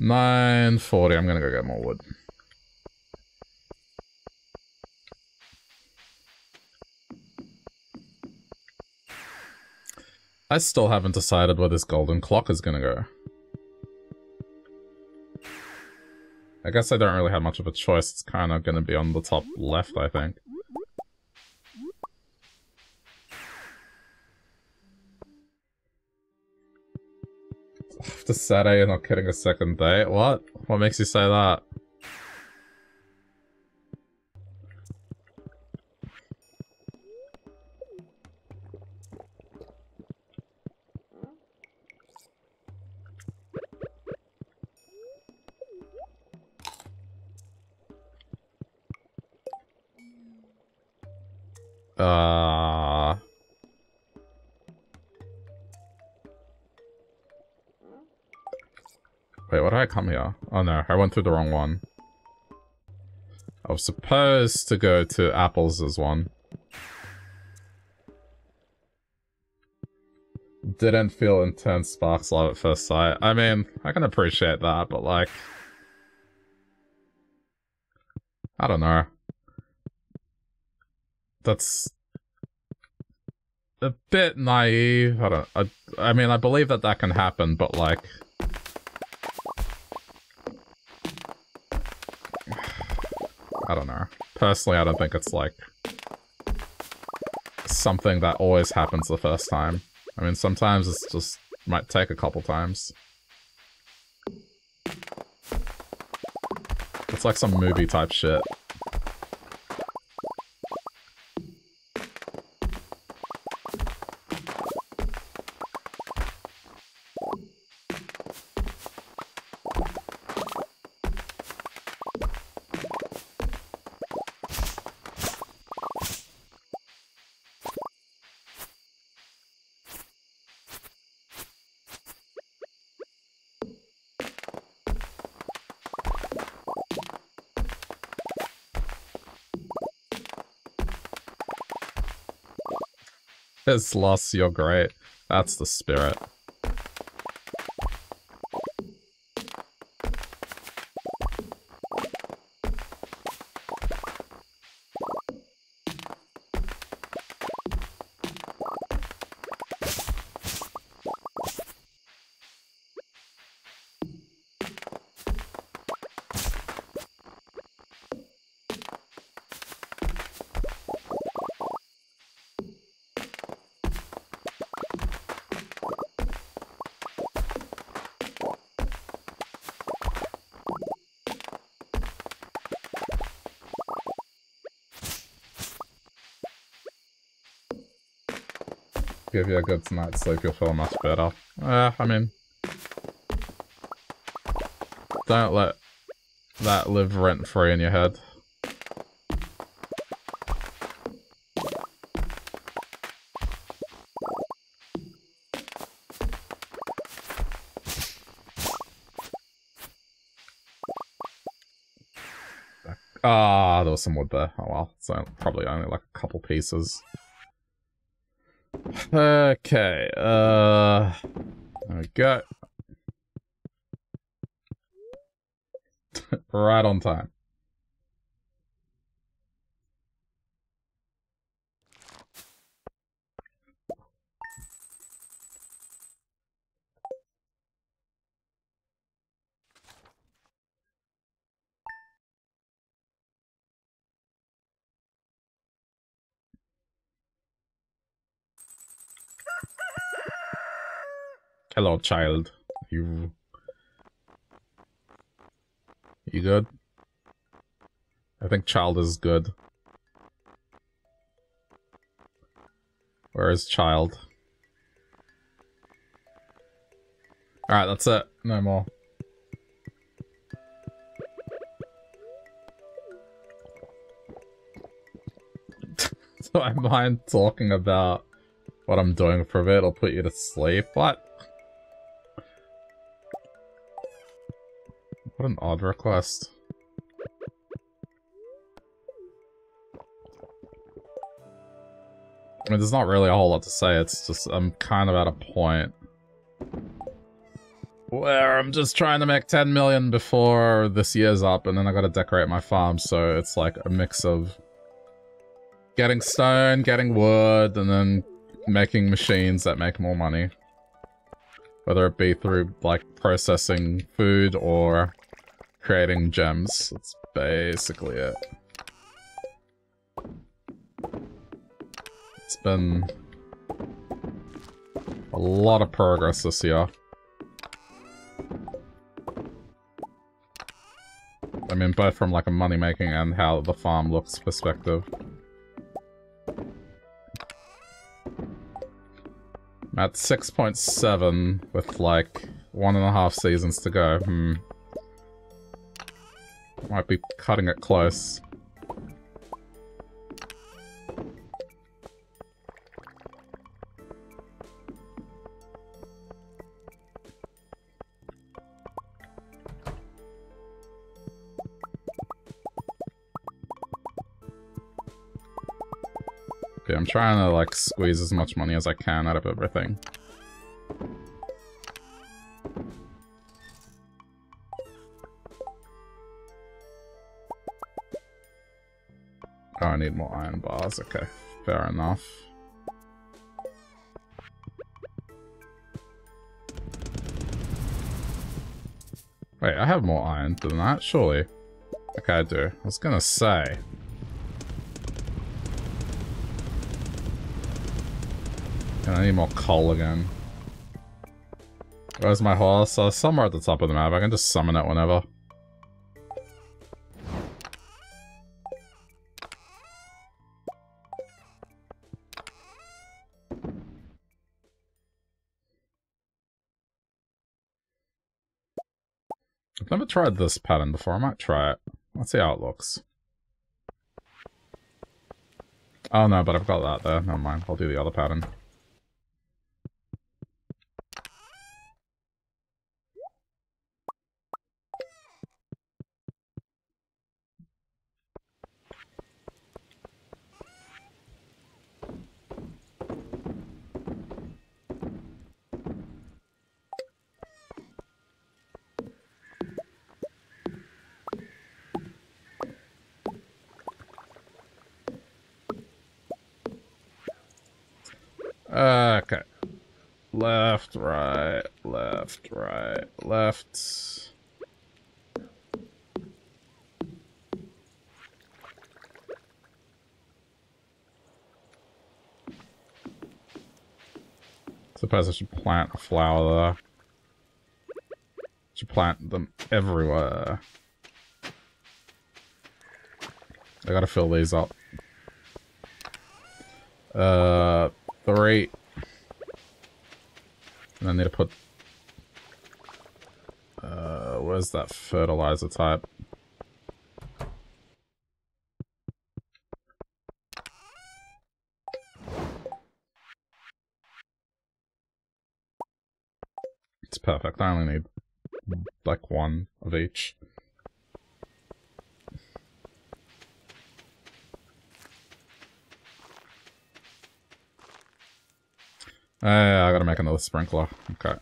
9:40. I'm gonna go get more wood. I still haven't decided where this golden clock is gonna go. I guess I don't really have much of a choice. It's kind of going to be on the top left, I think. After Saturday, you're not getting a second date? What? What makes you say that? Wait, why did I come here? Oh no, I went through the wrong one. I was supposed to go to Apples as one. Didn't feel intense sparks love at first sight. I mean, I can appreciate that, but like... I don't know. That's a bit naive. I mean, I believe that that can happen, but like... I don't know. Personally, I don't think it's like something that always happens the first time. I mean, sometimes it's just might take a couple times. It's like some movie type shit. Yes, Loss, you're great. That's the spirit. Give you a good night's sleep, you'll feel much better. I mean, don't let that live rent-free in your head. Ah, there was some wood there. Oh well, so probably only like a couple pieces. Okay, there we go. Right on time. Hello, child. You good? I think child is good. Where is child? Alright, that's it. No more. So I mind talking about what I'm doing for a bit. It'll put you to sleep. What? What an odd request. I mean, there's not really a whole lot to say, it's just I'm kind of at a point where I'm just trying to make 10 million before this year's up, and then I gotta decorate my farm, so it's like a mix of getting stone, getting wood, and then making machines that make more money. Whether it be through, like, processing food or creating gems. That's basically it. It's been a lot of progress this year. I mean, both from like a money-making and how the farm looks perspective. I'm at 6.7 with like 1.5 seasons to go. Might be cutting it close. Okay, I'm trying to like squeeze as much money as I can out of everything. Oh, I need more iron bars. Okay, fair enough. Wait, I have more iron than that, surely. Okay, I do. I was gonna say. I need more coal again. Where's my horse? Somewhere at the top of the map. I can just summon it whenever. I've never tried this pattern before. I might try it. Let's see how it looks. Oh no, but I've got that there. Never mind. I'll do the other pattern. Okay. Left, right, left, right, left. Suppose I should plant a flower there. Should plant them everywhere. I gotta fill these up. 3. And I need to put... where's that fertilizer type? It's perfect. I only need, like, one of each. I gotta make another sprinkler. Okay.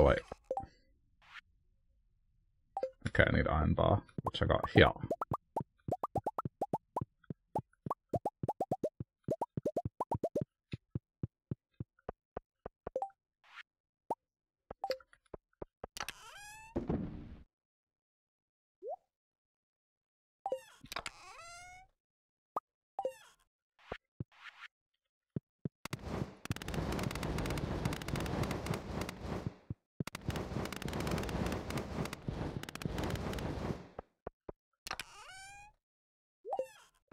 Wait. Okay, I need iron bar, which I got here.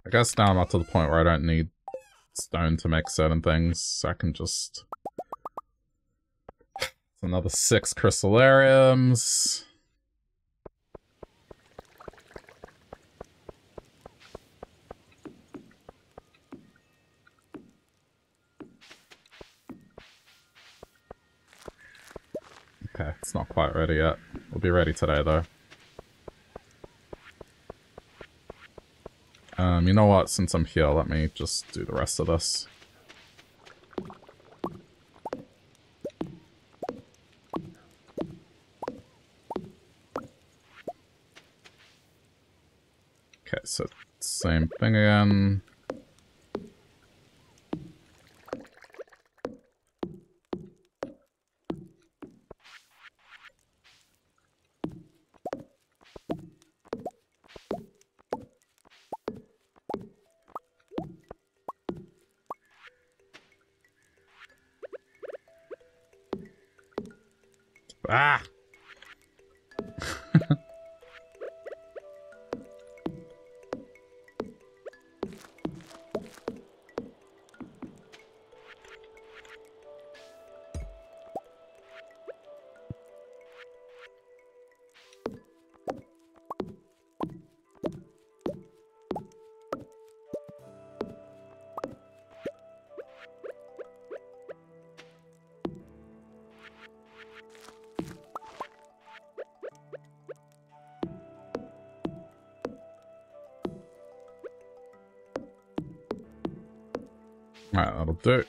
I guess now I'm up to the point where I don't need stone to make certain things, so I can just... It's another 6 crystallariums. Okay, it's not quite ready yet. We'll be ready today, though. You know what, since I'm here, let me just do the rest of this. Okay, so same thing again. Ah! Alright, that'll do.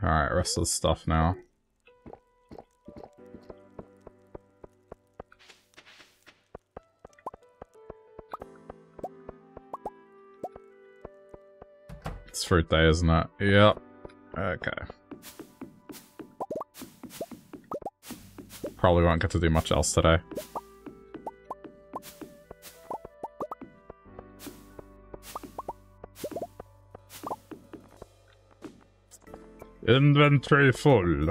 Alright, rest of the stuff now. It's fruit day, isn't it? Yep. Okay. Probably won't get to do much else today. Inventory full.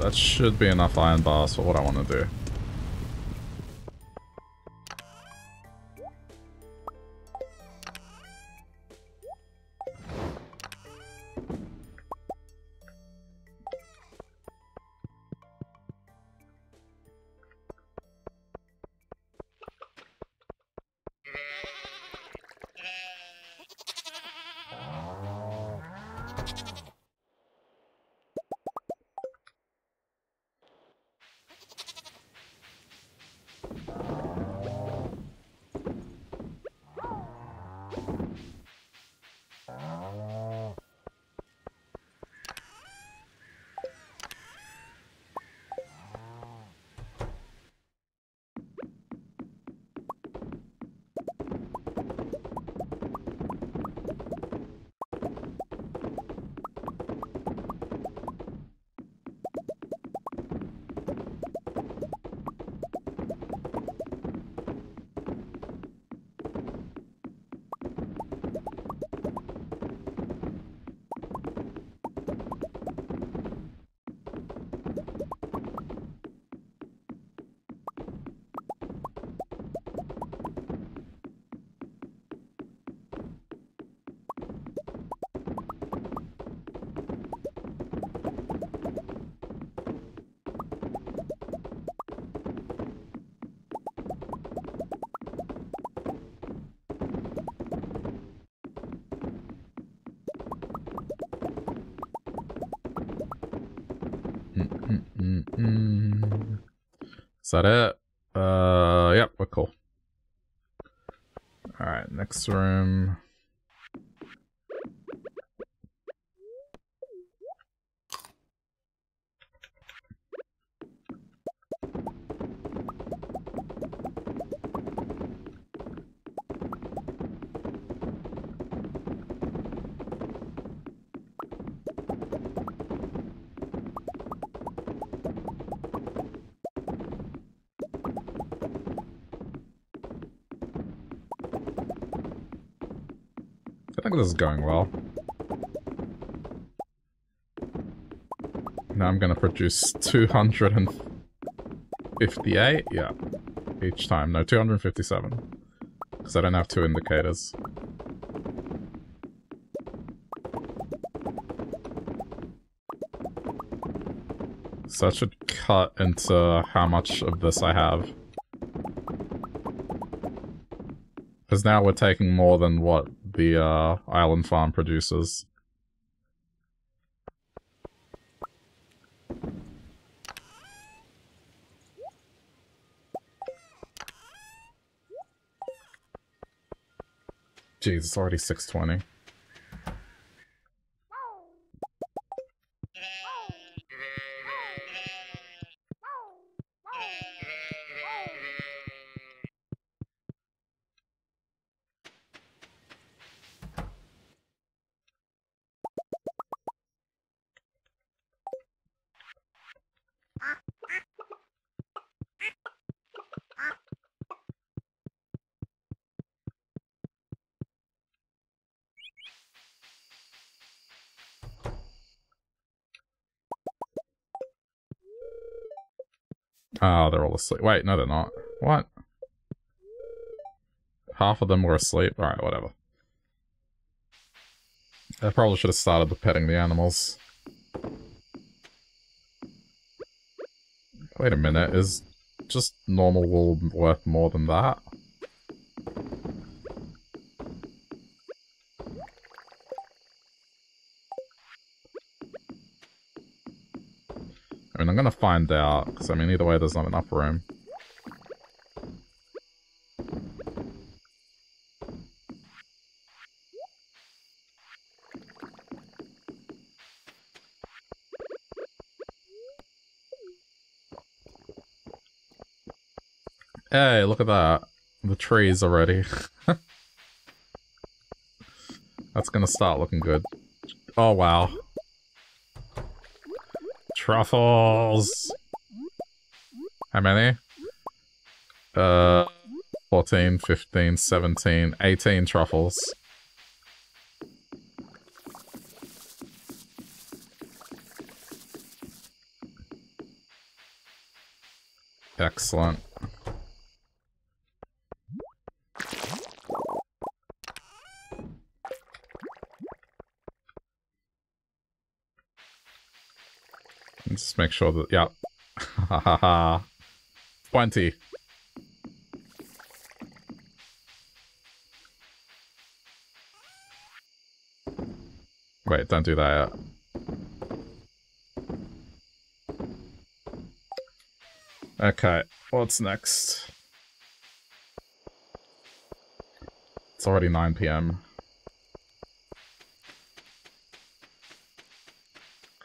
That should be enough iron bars for what I want to do. Is that it? Yep, we're cool. Alright, next room. This is going well. Now I'm gonna produce 258, yeah, each time. No, 257, because I don't have two indicators. So that should cut into how much of this I have. Because now we're taking more than what the island farm produces. Jeez, it's already 6:20. Oh, they're all asleep. Wait, no, they're not. What? Half of them were asleep? Alright, whatever. I probably should have started with petting the animals. Wait a minute, is just normal wool worth more than that? I'm gonna find out, because I mean, either way, there's not enough room. Hey, look at that. The trees already. That's gonna start looking good. Oh, wow. Truffles! How many? 14, 15, 17, 18 truffles. Excellent. Let's make sure that, yeah. Ha ha ha. 20. Wait, don't do that yet. Okay, what's next? It's already 9 PM.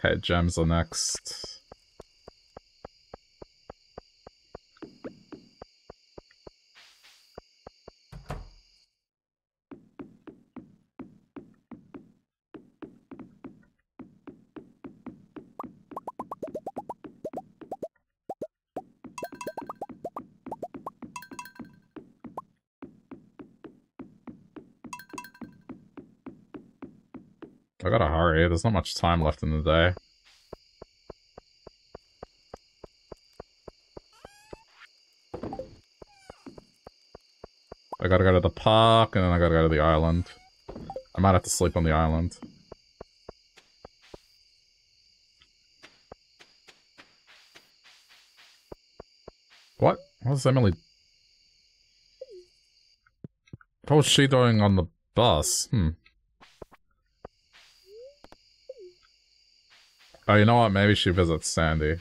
Okay, gems are next. I gotta hurry, there's not much time left in the day. I gotta go to the park, and then I gotta go to the island. I might have to sleep on the island. What? What's Emily... What was she doing on the bus? Hmm. Oh, you know what? Maybe she visits Sandy.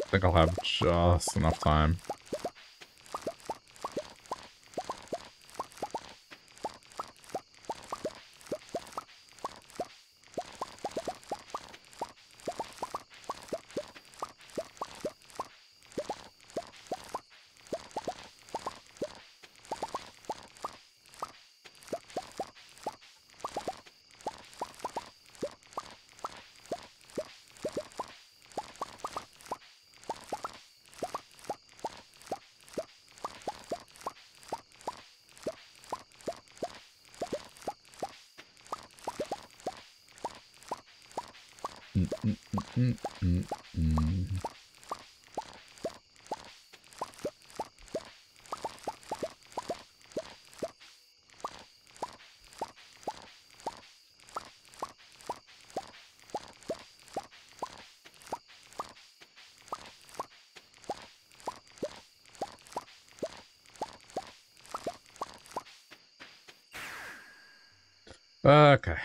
I think I'll have just enough time. Okay.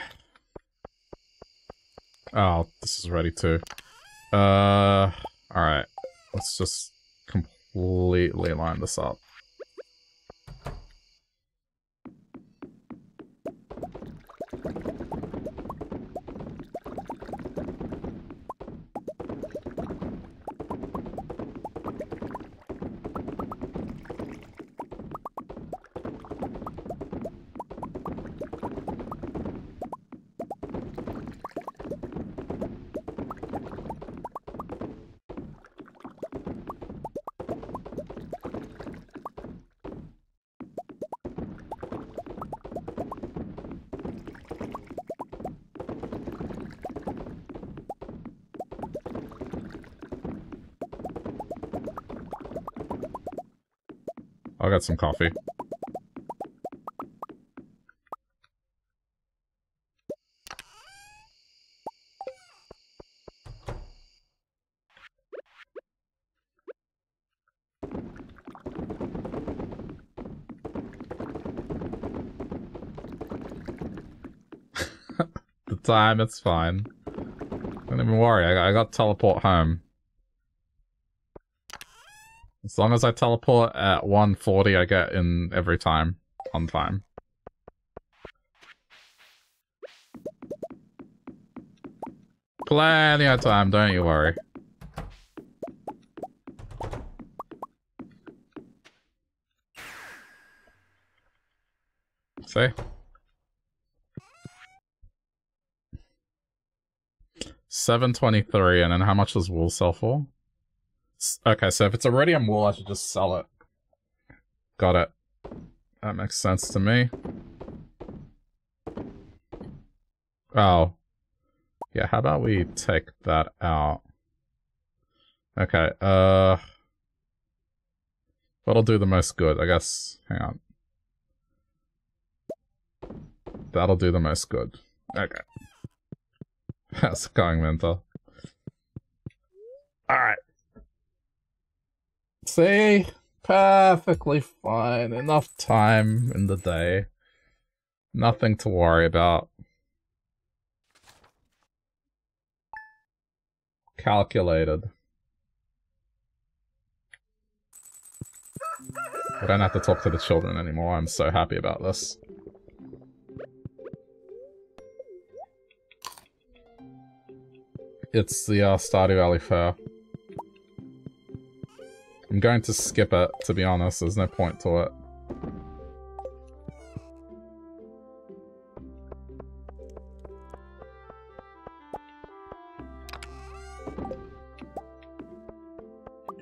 Oh, this is ready too. Alright. Let's just completely line this up. Got some coffee. the time, it's fine. Don't even worry, I got teleport home. As long as I teleport at 1:40, I get in every time, on time. Plenty of time, don't you worry. See? $7.23, and then how much does wool sell for? Okay, so if it's already on wool, I should just sell it. Got it. That makes sense to me. Oh. Yeah, how about we take that out? Okay, what'll do the most good, I guess. Hang on. That'll do the most good. Okay. How's it going, Mentor? Alright. See? Perfectly fine. Enough time in the day. Nothing to worry about. Calculated. I don't have to talk to the children anymore. I'm so happy about this. It's the Stardew Valley Fair. I'm going to skip it, to be honest. There's no point to it.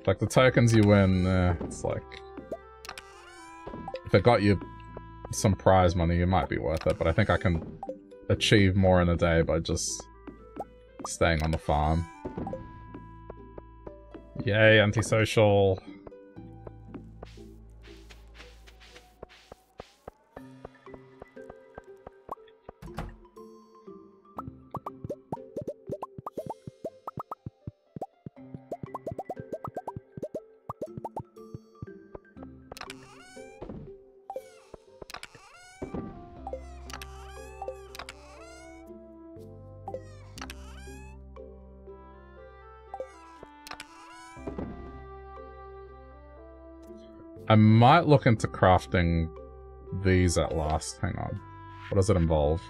Like, the tokens you win, it's like... If it got you some prize money, it might be worth it, but I think I can achieve more in a day by just... staying on the farm. Yay, antisocial. I might look into crafting these at last. Hang on. What does it involve?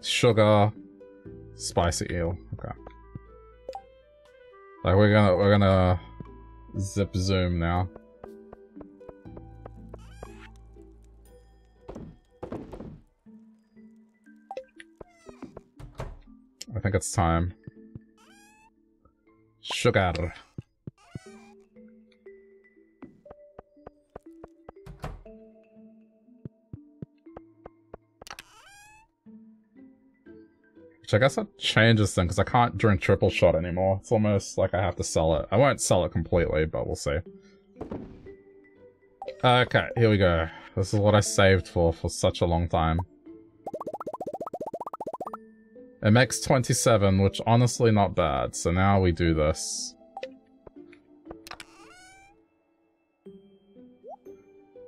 Sugar, spicy eel. Okay. Like we're gonna zip zoom now. I think it's time. Sugar. I guess that changes things, because I can't drink triple shot anymore. It's almost like I have to sell it. I won't sell it completely, but we'll see. Okay, here we go. This is what I saved for such a long time. MX27, which honestly not bad. So now we do this.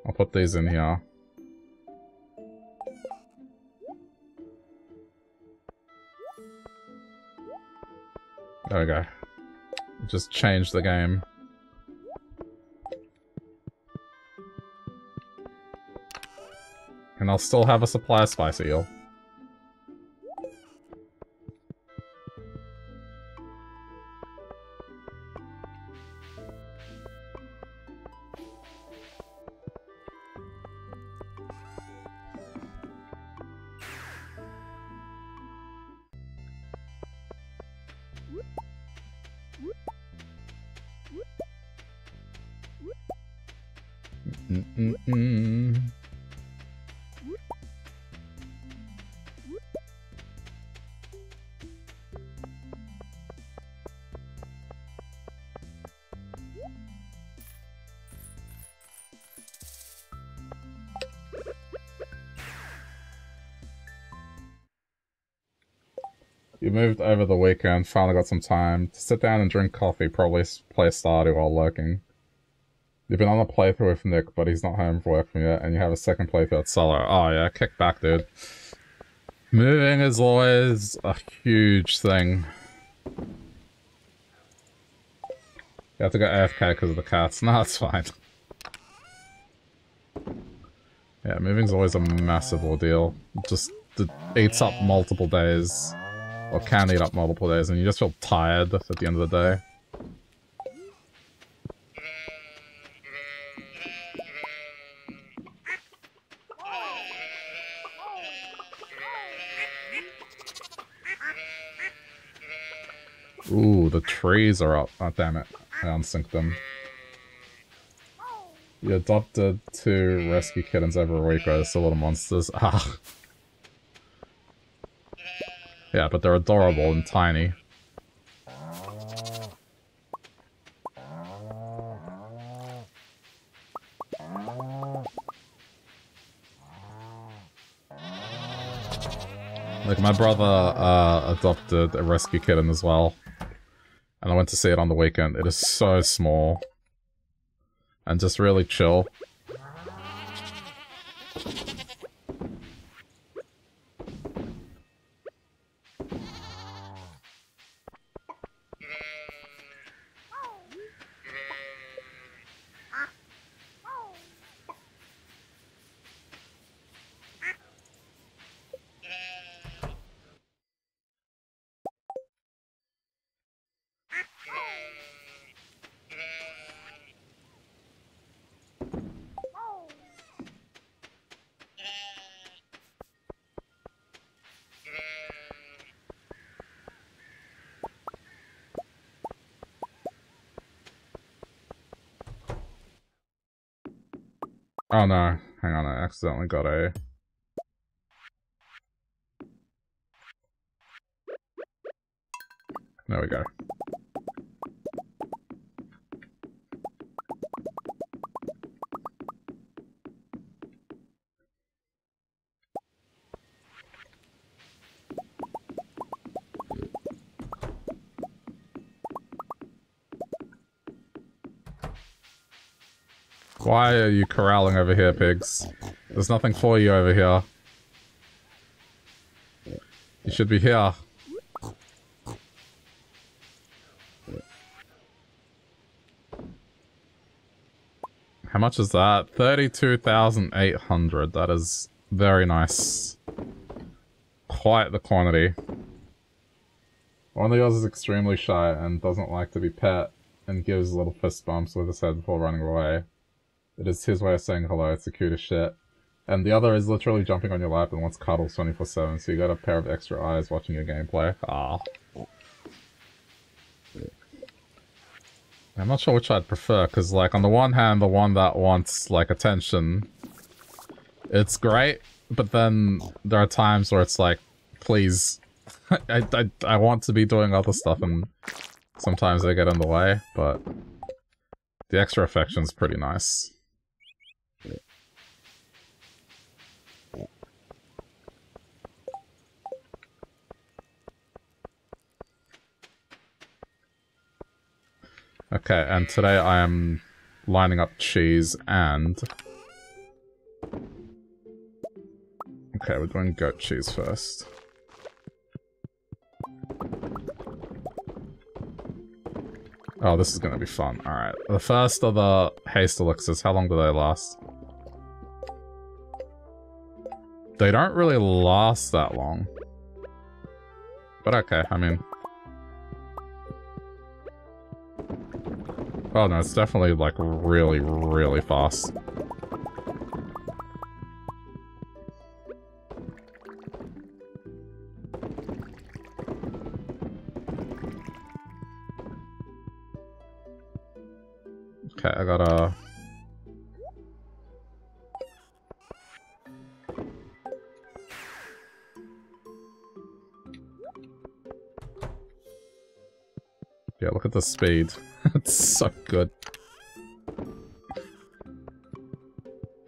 I'll put these in here. There we go. Just change the game. And I'll still have a supply of spicy eel. You moved over the weekend, finally got some time to sit down and drink coffee, probably play Stardew while lurking. You've been on a playthrough with Nick, but he's not home from work yet, and you have a second playthrough at Solo. Oh yeah, kick back, dude. Moving is always a huge thing. You have to go AFK because of the cats. No, it's fine. Yeah, moving's always a massive ordeal. Just it eats up multiple days. Or can eat up multiple days, and you just feel tired at the end of the day. Ooh, the trees are up. Oh, damn it. I unsynced them. You adopted 2 rescue kittens every week, right? They're still little monsters. Ah. Yeah, but they're adorable and tiny. Like, my brother adopted a rescue kitten as well. And I went to see it on the weekend. It is so small. And just really chill. Oh no, hang on, I accidentally got a... There we go. Why are you corralling over here, pigs? There's nothing for you over here. You should be here. How much is that? 32,800. That is very nice. Quite the quantity. One of yours is extremely shy and doesn't like to be pet and gives little fist bumps with his head before running away. It is his way of saying hello, it's the cutest shit. And the other is literally jumping on your lap and wants cuddles 24/7, so you got a pair of extra eyes watching your gameplay. Ah. I'm not sure which I'd prefer, because, like, on the one hand, the one that wants, like, attention, it's great, but then there are times where it's like, please, I want to be doing other stuff, and sometimes they get in the way, but the extra affection's pretty nice. Okay, and today I am lining up cheese and... Okay, we're doing goat cheese first. Oh, this is gonna be fun. Alright. The first are the haste elixirs. How long do they last? They don't really last that long. But okay, I mean... Oh no, it's definitely like really, really fast. Okay, I gotta... Yeah, look at the speed. It's so good.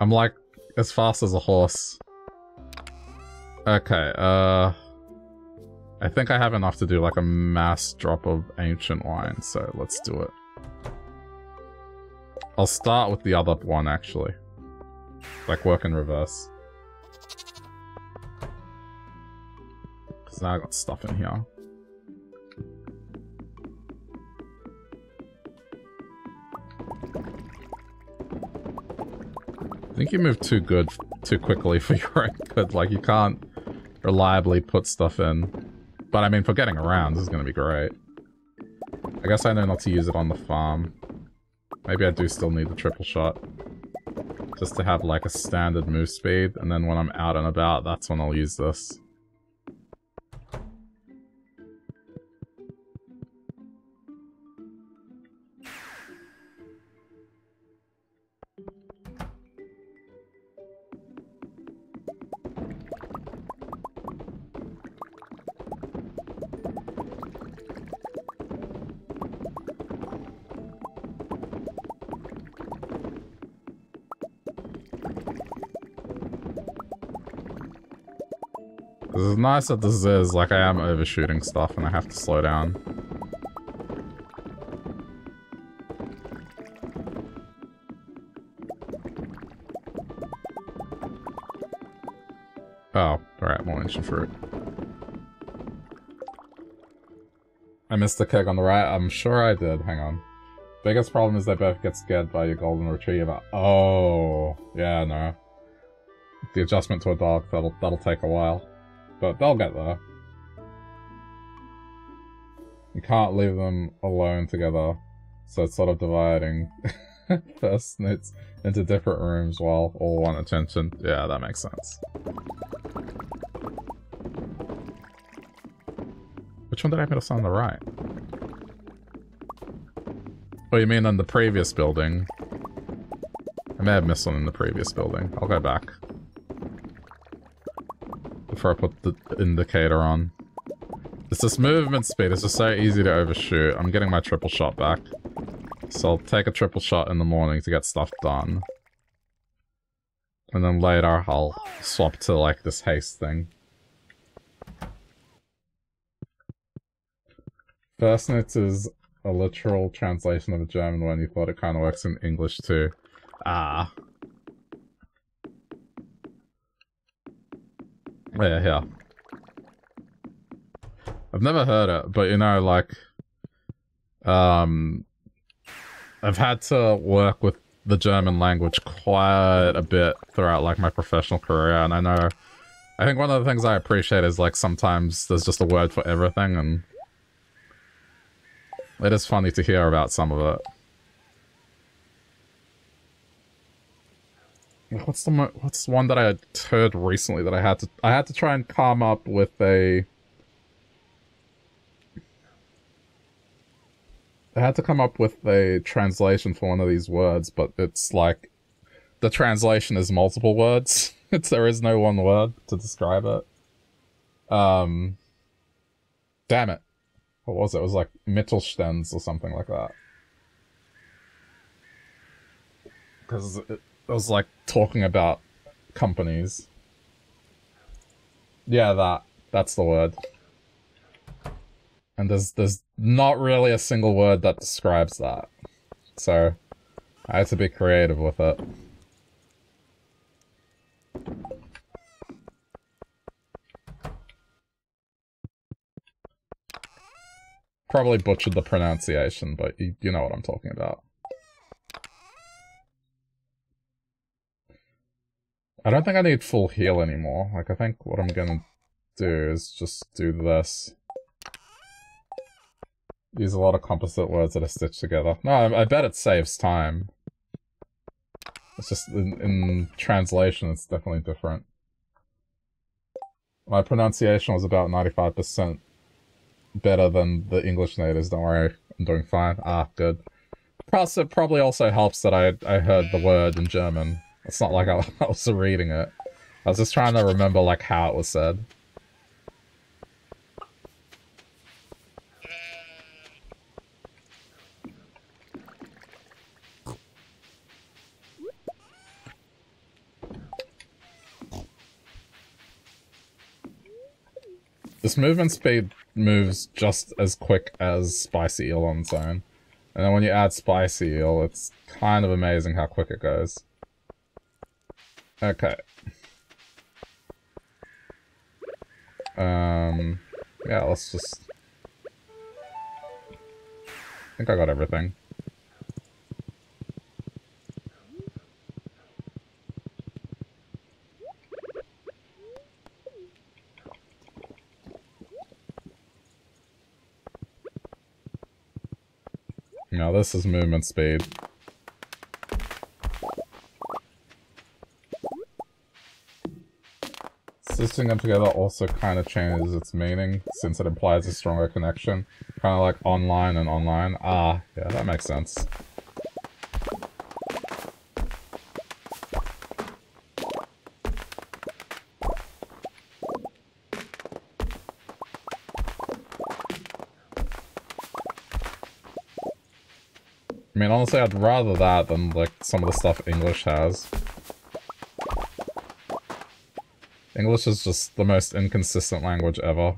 I'm like, as fast as a horse. Okay, I think I have enough to do like a mass drop of ancient wine, so let's do it. I'll start with the other one, actually. Like, work in reverse. because now I got stuff in here. I think you move too quickly for your own good. Like, you can't reliably put stuff in. But I mean, for getting around, this is gonna be great. I guess I know not to use it on the farm. Maybe I do still need the triple shot. Just to have, like, a standard move speed, and then when I'm out and about, that's when I'll use this. As nice as this is, like, I am overshooting stuff and I have to slow down. Oh, alright, more ancient fruit. I missed the keg on the right, I'm sure I did, hang on. Biggest problem is they both get scared by your golden retriever. Oh, yeah, no. The adjustment to a dog, that'll take a while. But they'll get there. You can't leave them alone together, so it's sort of dividing first snoots into different rooms while all want attention. Yeah, that makes sense. Which one did I miss on the right? Oh, you mean in the previous building? I may have missed one in the previous building. I'll go back. Before I put the indicator on. It's this movement speed, it's just so easy to overshoot. I'm getting my triple shot back. So I'll take a triple shot in the morning to get stuff done. And then later I'll swap to, like, this haste thing. First notes is a literal translation of a German one. You thought it kind of works in English too. Ah. Yeah. I've never heard it, but, you know, like, I've had to work with the German language quite a bit throughout, like, my professional career, and I think one of the things I appreciate is, like, sometimes there's just a word for everything, and it is funny to hear about some of it. What's one that I heard recently that I had to try and come up with a... I had to come up with a translation for one of these words, but it's like... The translation is multiple words. There is no one word to describe it. Damn it. What was it? It was like Mittelstens or something like that. Because it... I was, like, talking about companies. Yeah, that's the word. And there's not really a single word that describes that. So, I had to be creative with it. Probably butchered the pronunciation, but you know what I'm talking about. I don't think I need full heal anymore. Like, I think what I'm gonna do is just do this. Use a lot of composite words that are stitched together. No, I bet it saves time. It's just, in translation, it's definitely different. My pronunciation was about 95% better than the English natives. Don't worry, I'm doing fine. Ah, good. Plus, it probably also helps that I heard the word in German. It's not like I was reading it. I was just trying to remember, like, how it was said. This movement speed moves just as quick as spicy eel on its own. And then when you add spicy eel, it's kind of amazing how quick it goes. Okay. Yeah, let's just... I think I got everything. Now this is movement speed. Assisting them together also kind of changes its meaning, since it implies a stronger connection. Kind of like online and online. Ah, yeah, that makes sense. I mean, honestly, I'd rather that than, like, some of the stuff English has. English is just the most inconsistent language ever.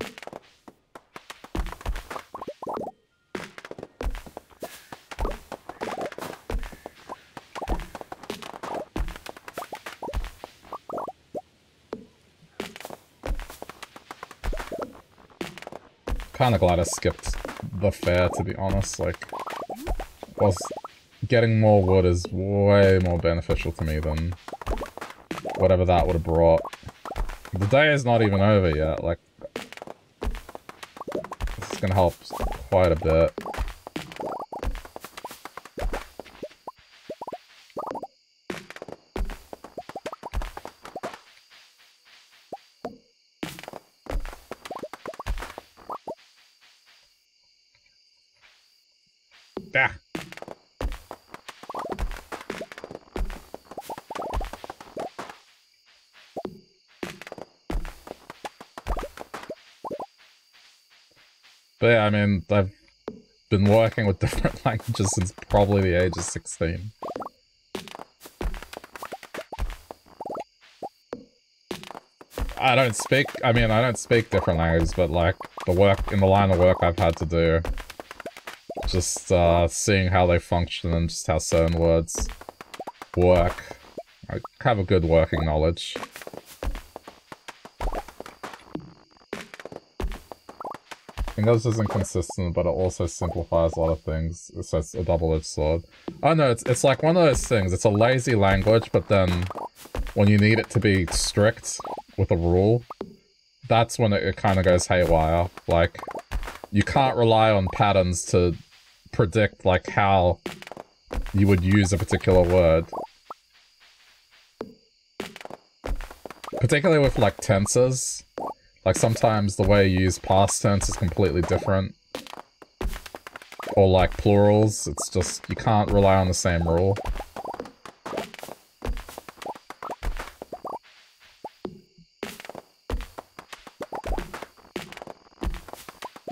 Kinda glad I skipped the fair, to be honest. Like, getting more wood is way more beneficial to me than whatever that would have brought. The day is not even over yet, like, this is gonna help quite a bit. But yeah, I mean, I've been working with different languages since probably the age of 16. I don't speak different languages, but like, in the line of work I've had to do, just seeing how they function and just how certain words work. I have a good working knowledge. English isn't consistent, but it also simplifies a lot of things, so it's a double-edged sword. Oh no, it's like one of those things, it's a lazy language, but then when you need it to be strict with a rule, that's when it kind of goes haywire. Like, you can't rely on patterns to predict, like, how you would use a particular word. Particularly with, like, tenses. Like, sometimes the way you use past tense is completely different. Or, like, plurals, it's just, you can't rely on the same rule.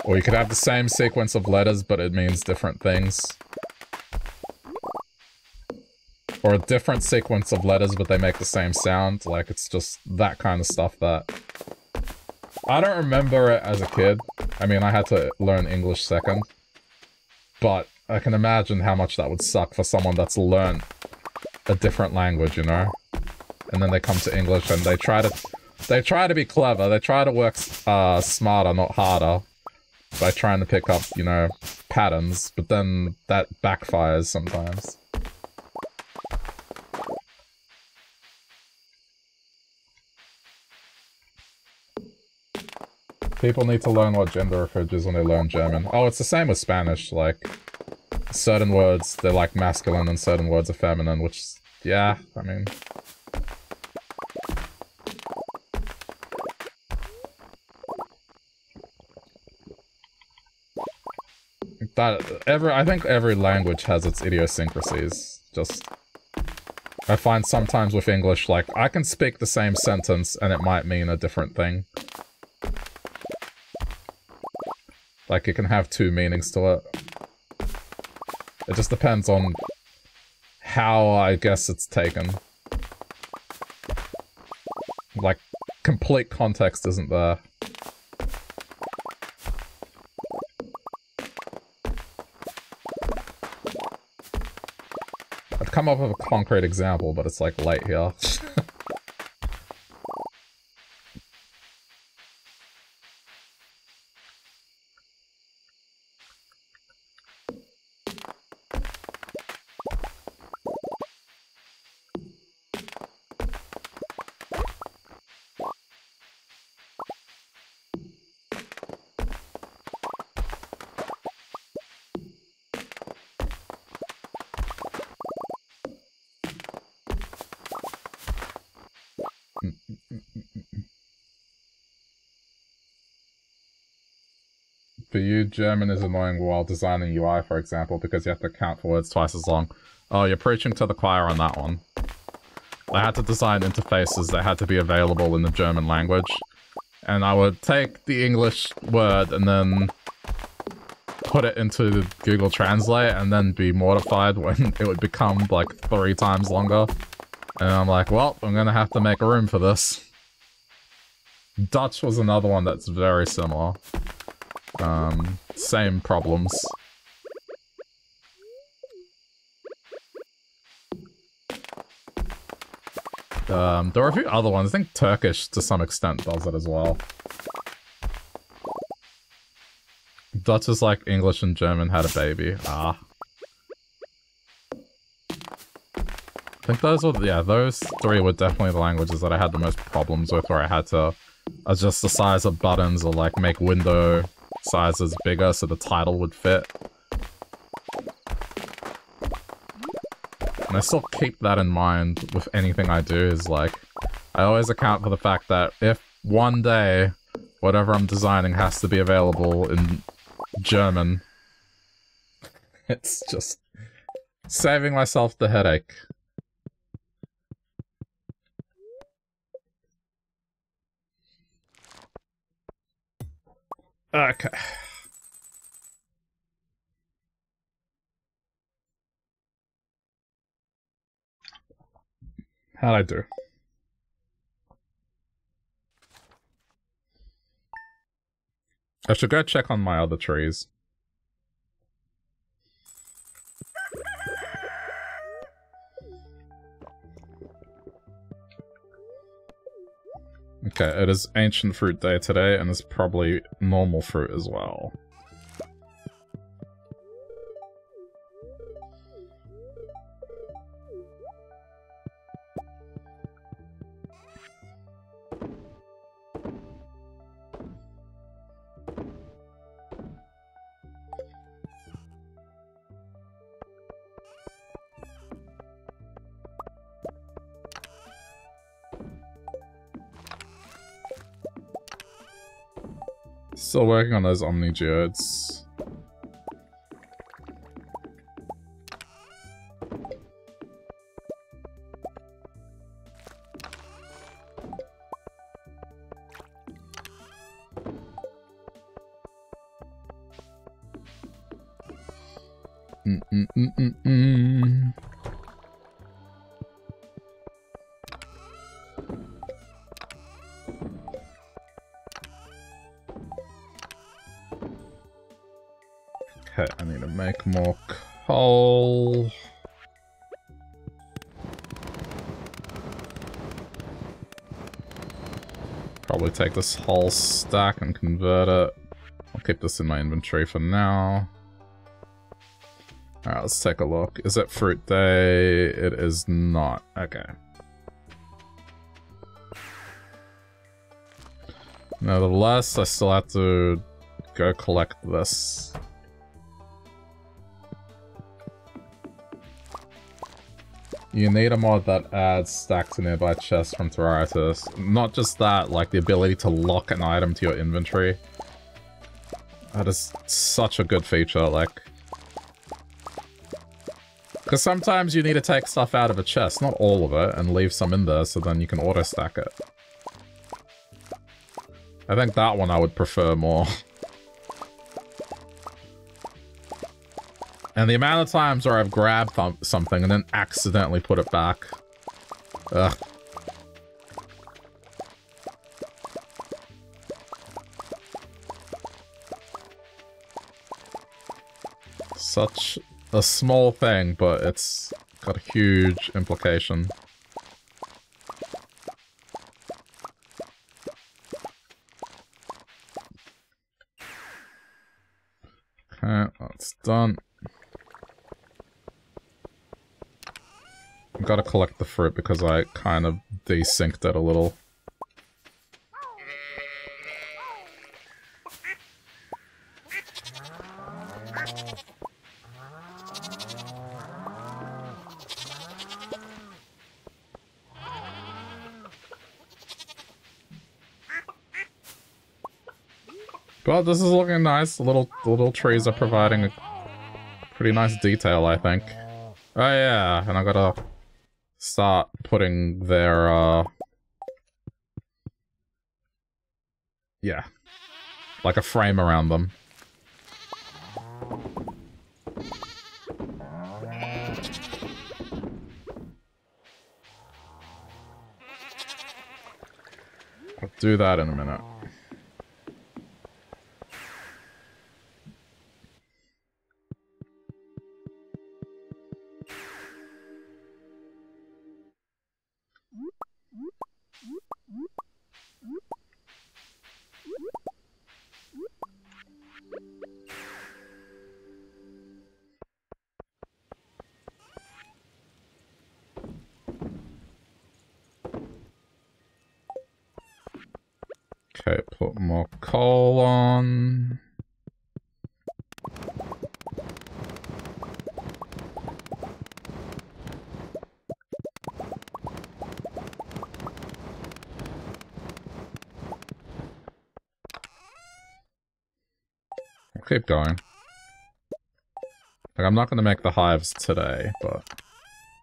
Or you could have the same sequence of letters, but it means different things. Or a different sequence of letters, but they make the same sound. Like, it's just that kind of stuff that... I don't remember it as a kid. I mean, I had to learn English second. But I can imagine how much that would suck for someone that's learned a different language, you know? And then they come to English and they try to be clever. They try to work smarter, not harder, by trying to pick up, you know, patterns. But then that backfires sometimes. People need to learn what gender referred to when they learn German. Oh, it's the same with Spanish, like, certain words, they're like masculine and certain words are feminine, which, yeah, I mean... I think every language has its idiosyncrasies, just... I find sometimes with English, like, I can speak the same sentence and it might mean a different thing. Like, it can have two meanings to it. It just depends on how, I guess, it's taken. Like, complete context isn't there. I've come up with a concrete example, but it's, like, late here. For you, German is annoying while designing UI, for example, because you have to count for words twice as long. Oh, you're preaching to the choir on that one. They had to design interfaces that had to be available in the German language. And I would take the English word and then put it into Google Translate and then be mortified when it would become like 3 times longer. And I'm like, well, I'm gonna have to make room for this. Dutch was another one that's very similar. Same problems. There are a few other ones. I think Turkish, to some extent, does it as well. Dutch is like English and German had a baby. Ah. I think those were, yeah, those 3 were definitely the languages that I had the most problems with, where I had to adjust the size of buttons or, like, make window sizes bigger so the title would fit. And I still keep that in mind with anything I do, is like, I always account for the fact that if one day whatever I'm designing has to be available in German, it's just saving myself the headache. Okay. How'd I do? I should go check on my other trees. Okay, it is ancient fruit day today, and it's probably normal fruit as well. Still working on those Omni geodes. Take this whole stack and convert it. I'll keep this in my inventory for now. Alright, let's take a look. Is it fruit day? It is not. Okay. Nevertheless, I still have to go collect this. You need a mod that adds stacks to nearby chests from Terraria to this. Not just that, like the ability to lock an item to your inventory. That is such a good feature, like... Because sometimes you need to take stuff out of a chest, not all of it, and leave some in there so then you can auto-stack it. I think that one I would prefer more. And the amount of times where I've grabbed something and then accidentally put it back. Ugh. Such a small thing, but it's got a huge implication. Okay, that's done. Gotta collect the fruit because I kind of desynced it a little. But this is looking nice. The little trees are providing a pretty nice detail, I think. Oh yeah, and I gotta start putting their, yeah, like a frame around them. I'll do that in a minute. Okay, put more coal on. I'll keep going. Like, I'm not going to make the hives today, but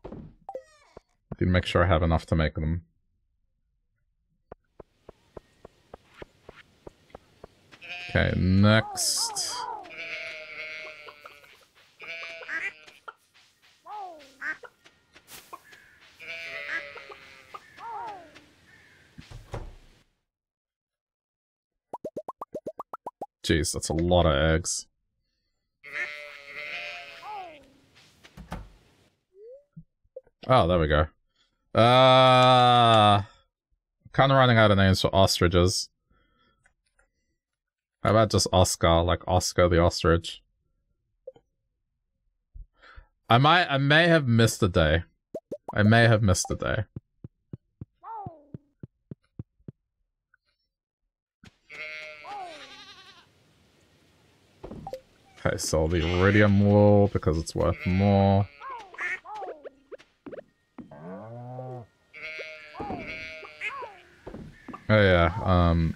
I need to make sure I have enough to make them. Okay, next. Jeez, that's a lot of eggs. Oh, there we go. Kind of running out of names for ostriches. How about just Oscar, like Oscar the ostrich? I may have missed a day. I may have missed a day. Okay, sell the iridium wool because it's worth more. Oh yeah, hang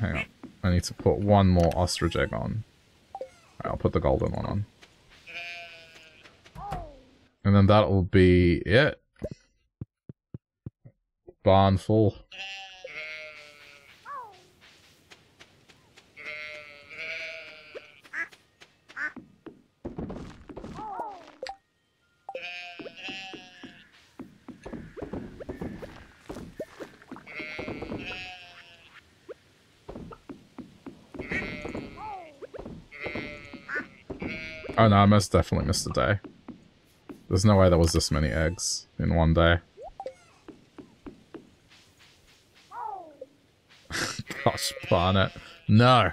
on. I need to put one more ostrich egg on. I'll put the golden one on. And then that'll be it. Barn full. Oh no, I most definitely missed a day. There's no way there was this many eggs in one day. Gosh darn it. No!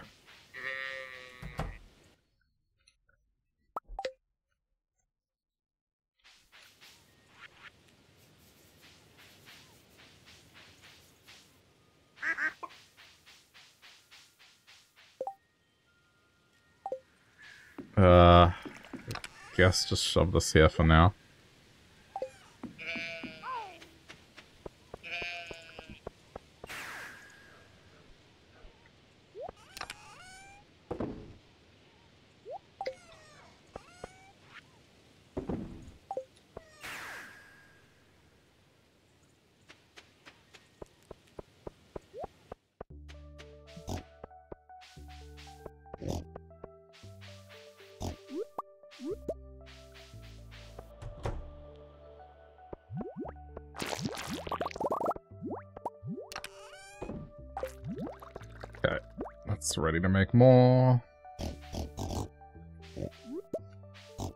Guess just shove this here for now. Ready to make more.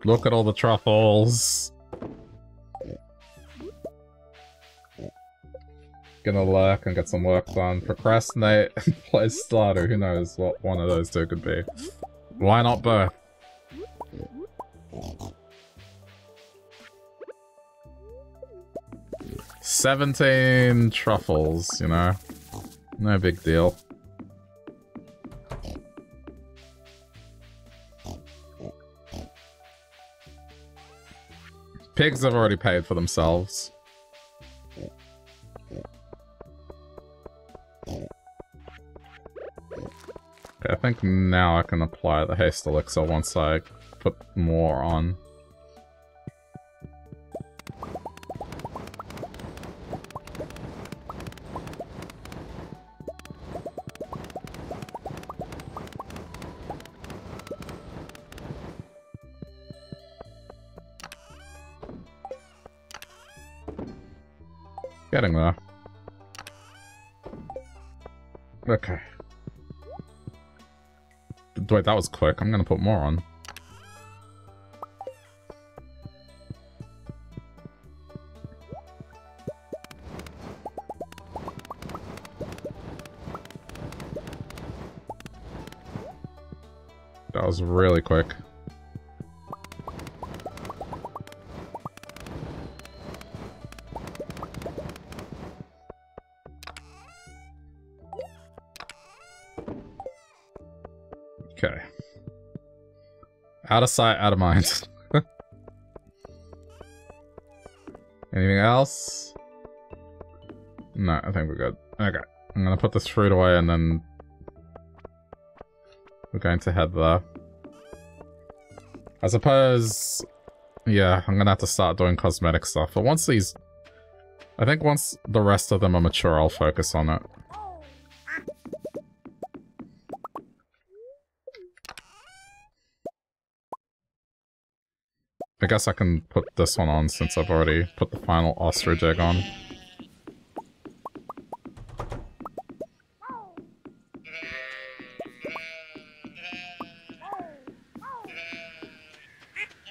Look at all the truffles. Gonna lurk and get some work done. Procrastinate and play Stardew. Who knows what one of those two could be. Why not both? $17 truffles, you know. No big deal. Pigs have already paid for themselves. Okay, I think now I can apply the haste elixir once I put more on. Getting there. Okay. Wait, that was quick. I'm gonna put more on. That was really quick. Out of sight, out of mind. Anything else? No, I think we're good. Okay, I'm gonna put this fruit away and then we're going to head there. I suppose, yeah, I'm gonna have to start doing cosmetic stuff. But once these, I think once the rest of them are mature, I'll focus on it. I guess I can put this one on since I've already put the final ostrich egg on.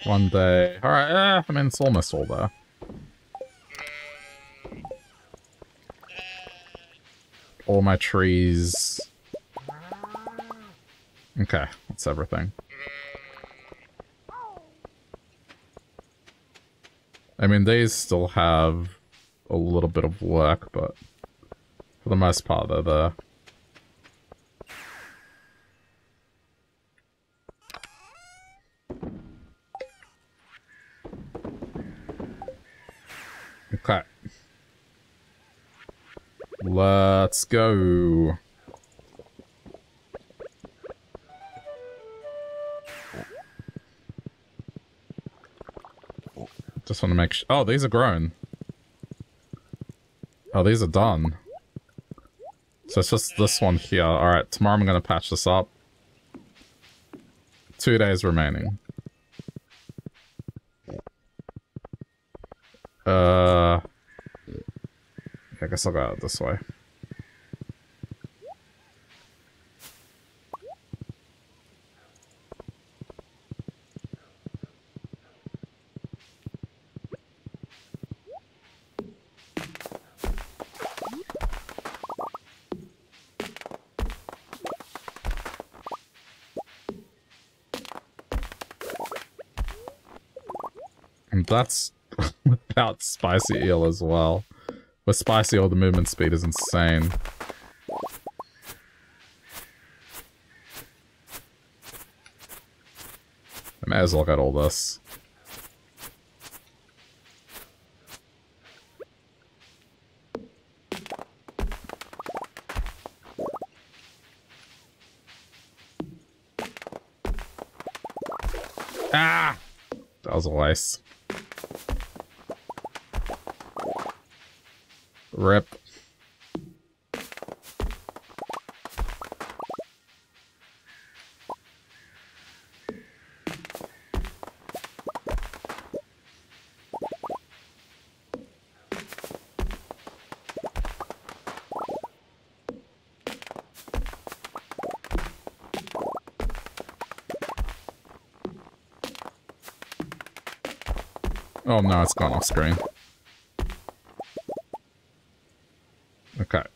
One day. Alright, I mean, it's almost all there. All my trees. Okay, that's everything. I mean, these still have a little bit of work, but for the most part, they're there. Okay. Let's go. Just want to make sure. Oh, these are grown. Oh, these are done. So it's just this one here. Alright, tomorrow I'm going to patch this up. 2 days remaining. I guess I'll go out this way. That's without spicy eel as well. With spicy eel, the movement speed is insane. I may as well get all this. Ah! That was a waste. Rip. Oh no, it's gone off screen. Okay.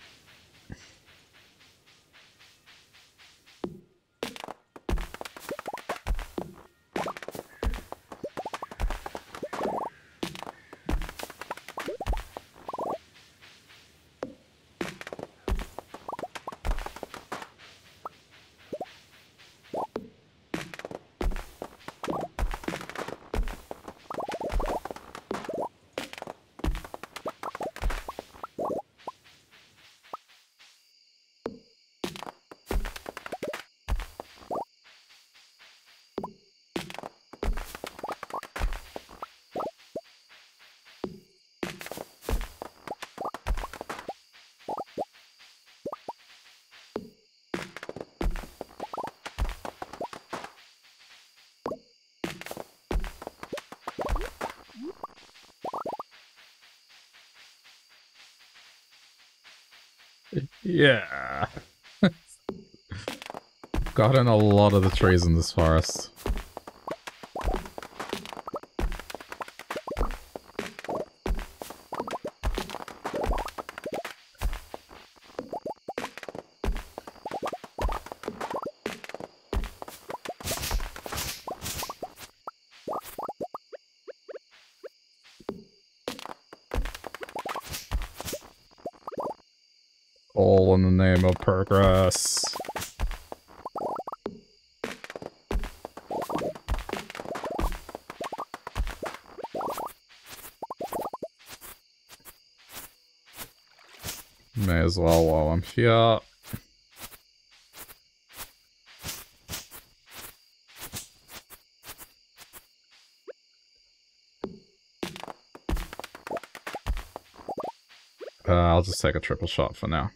Yeah. Gotten a lot of the trees in this forest. All in the name of progress. May as well while I'm here. I'll just take a triple shot for now.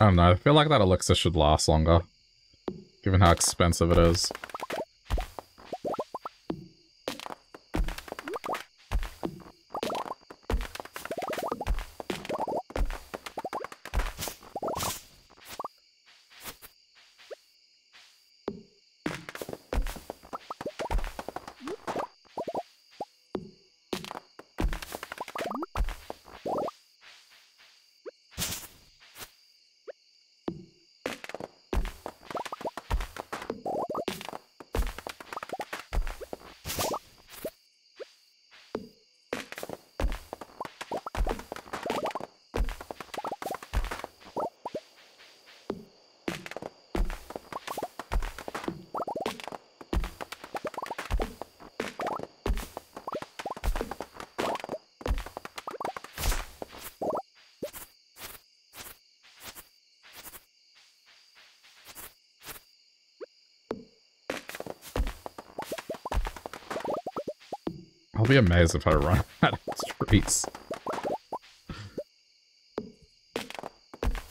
I don't know, I feel like that elixir should last longer, given how expensive it is. I'll be amazed if I run out of trees.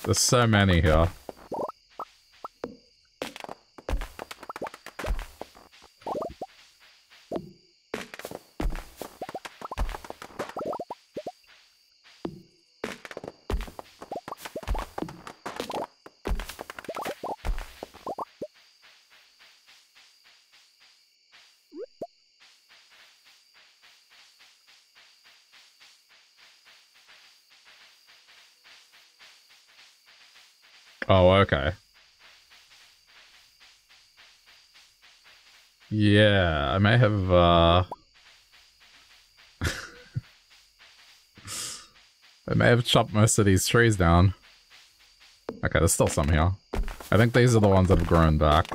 There's so many here. Oh, okay. Yeah, I may have, I may have chopped most of these trees down. Okay, there's still some here. I think these are the ones that have grown back.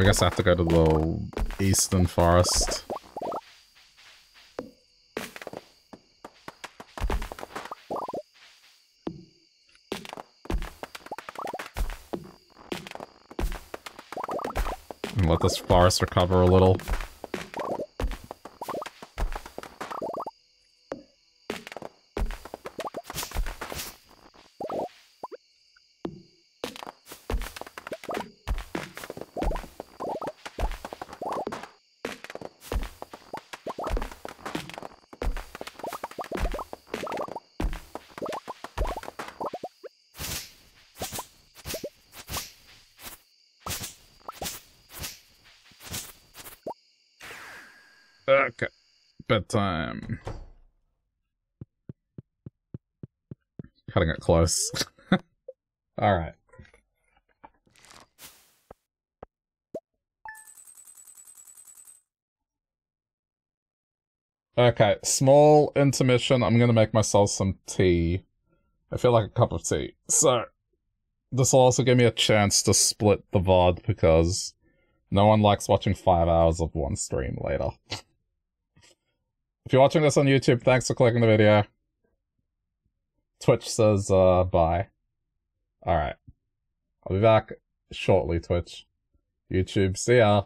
I guess I have to go to the eastern forest. And let this forest recover a little. Okay, bedtime. Cutting it close. All right. Okay, small intermission. I'm gonna make myself some tea. I feel like a cup of tea. So, This will also give me a chance to split the VOD because no one likes watching 5 hours of one stream later. If you're watching this on YouTube, thanks for clicking the video. Twitch says, bye. Alright. I'll be back shortly, Twitch. YouTube, see ya.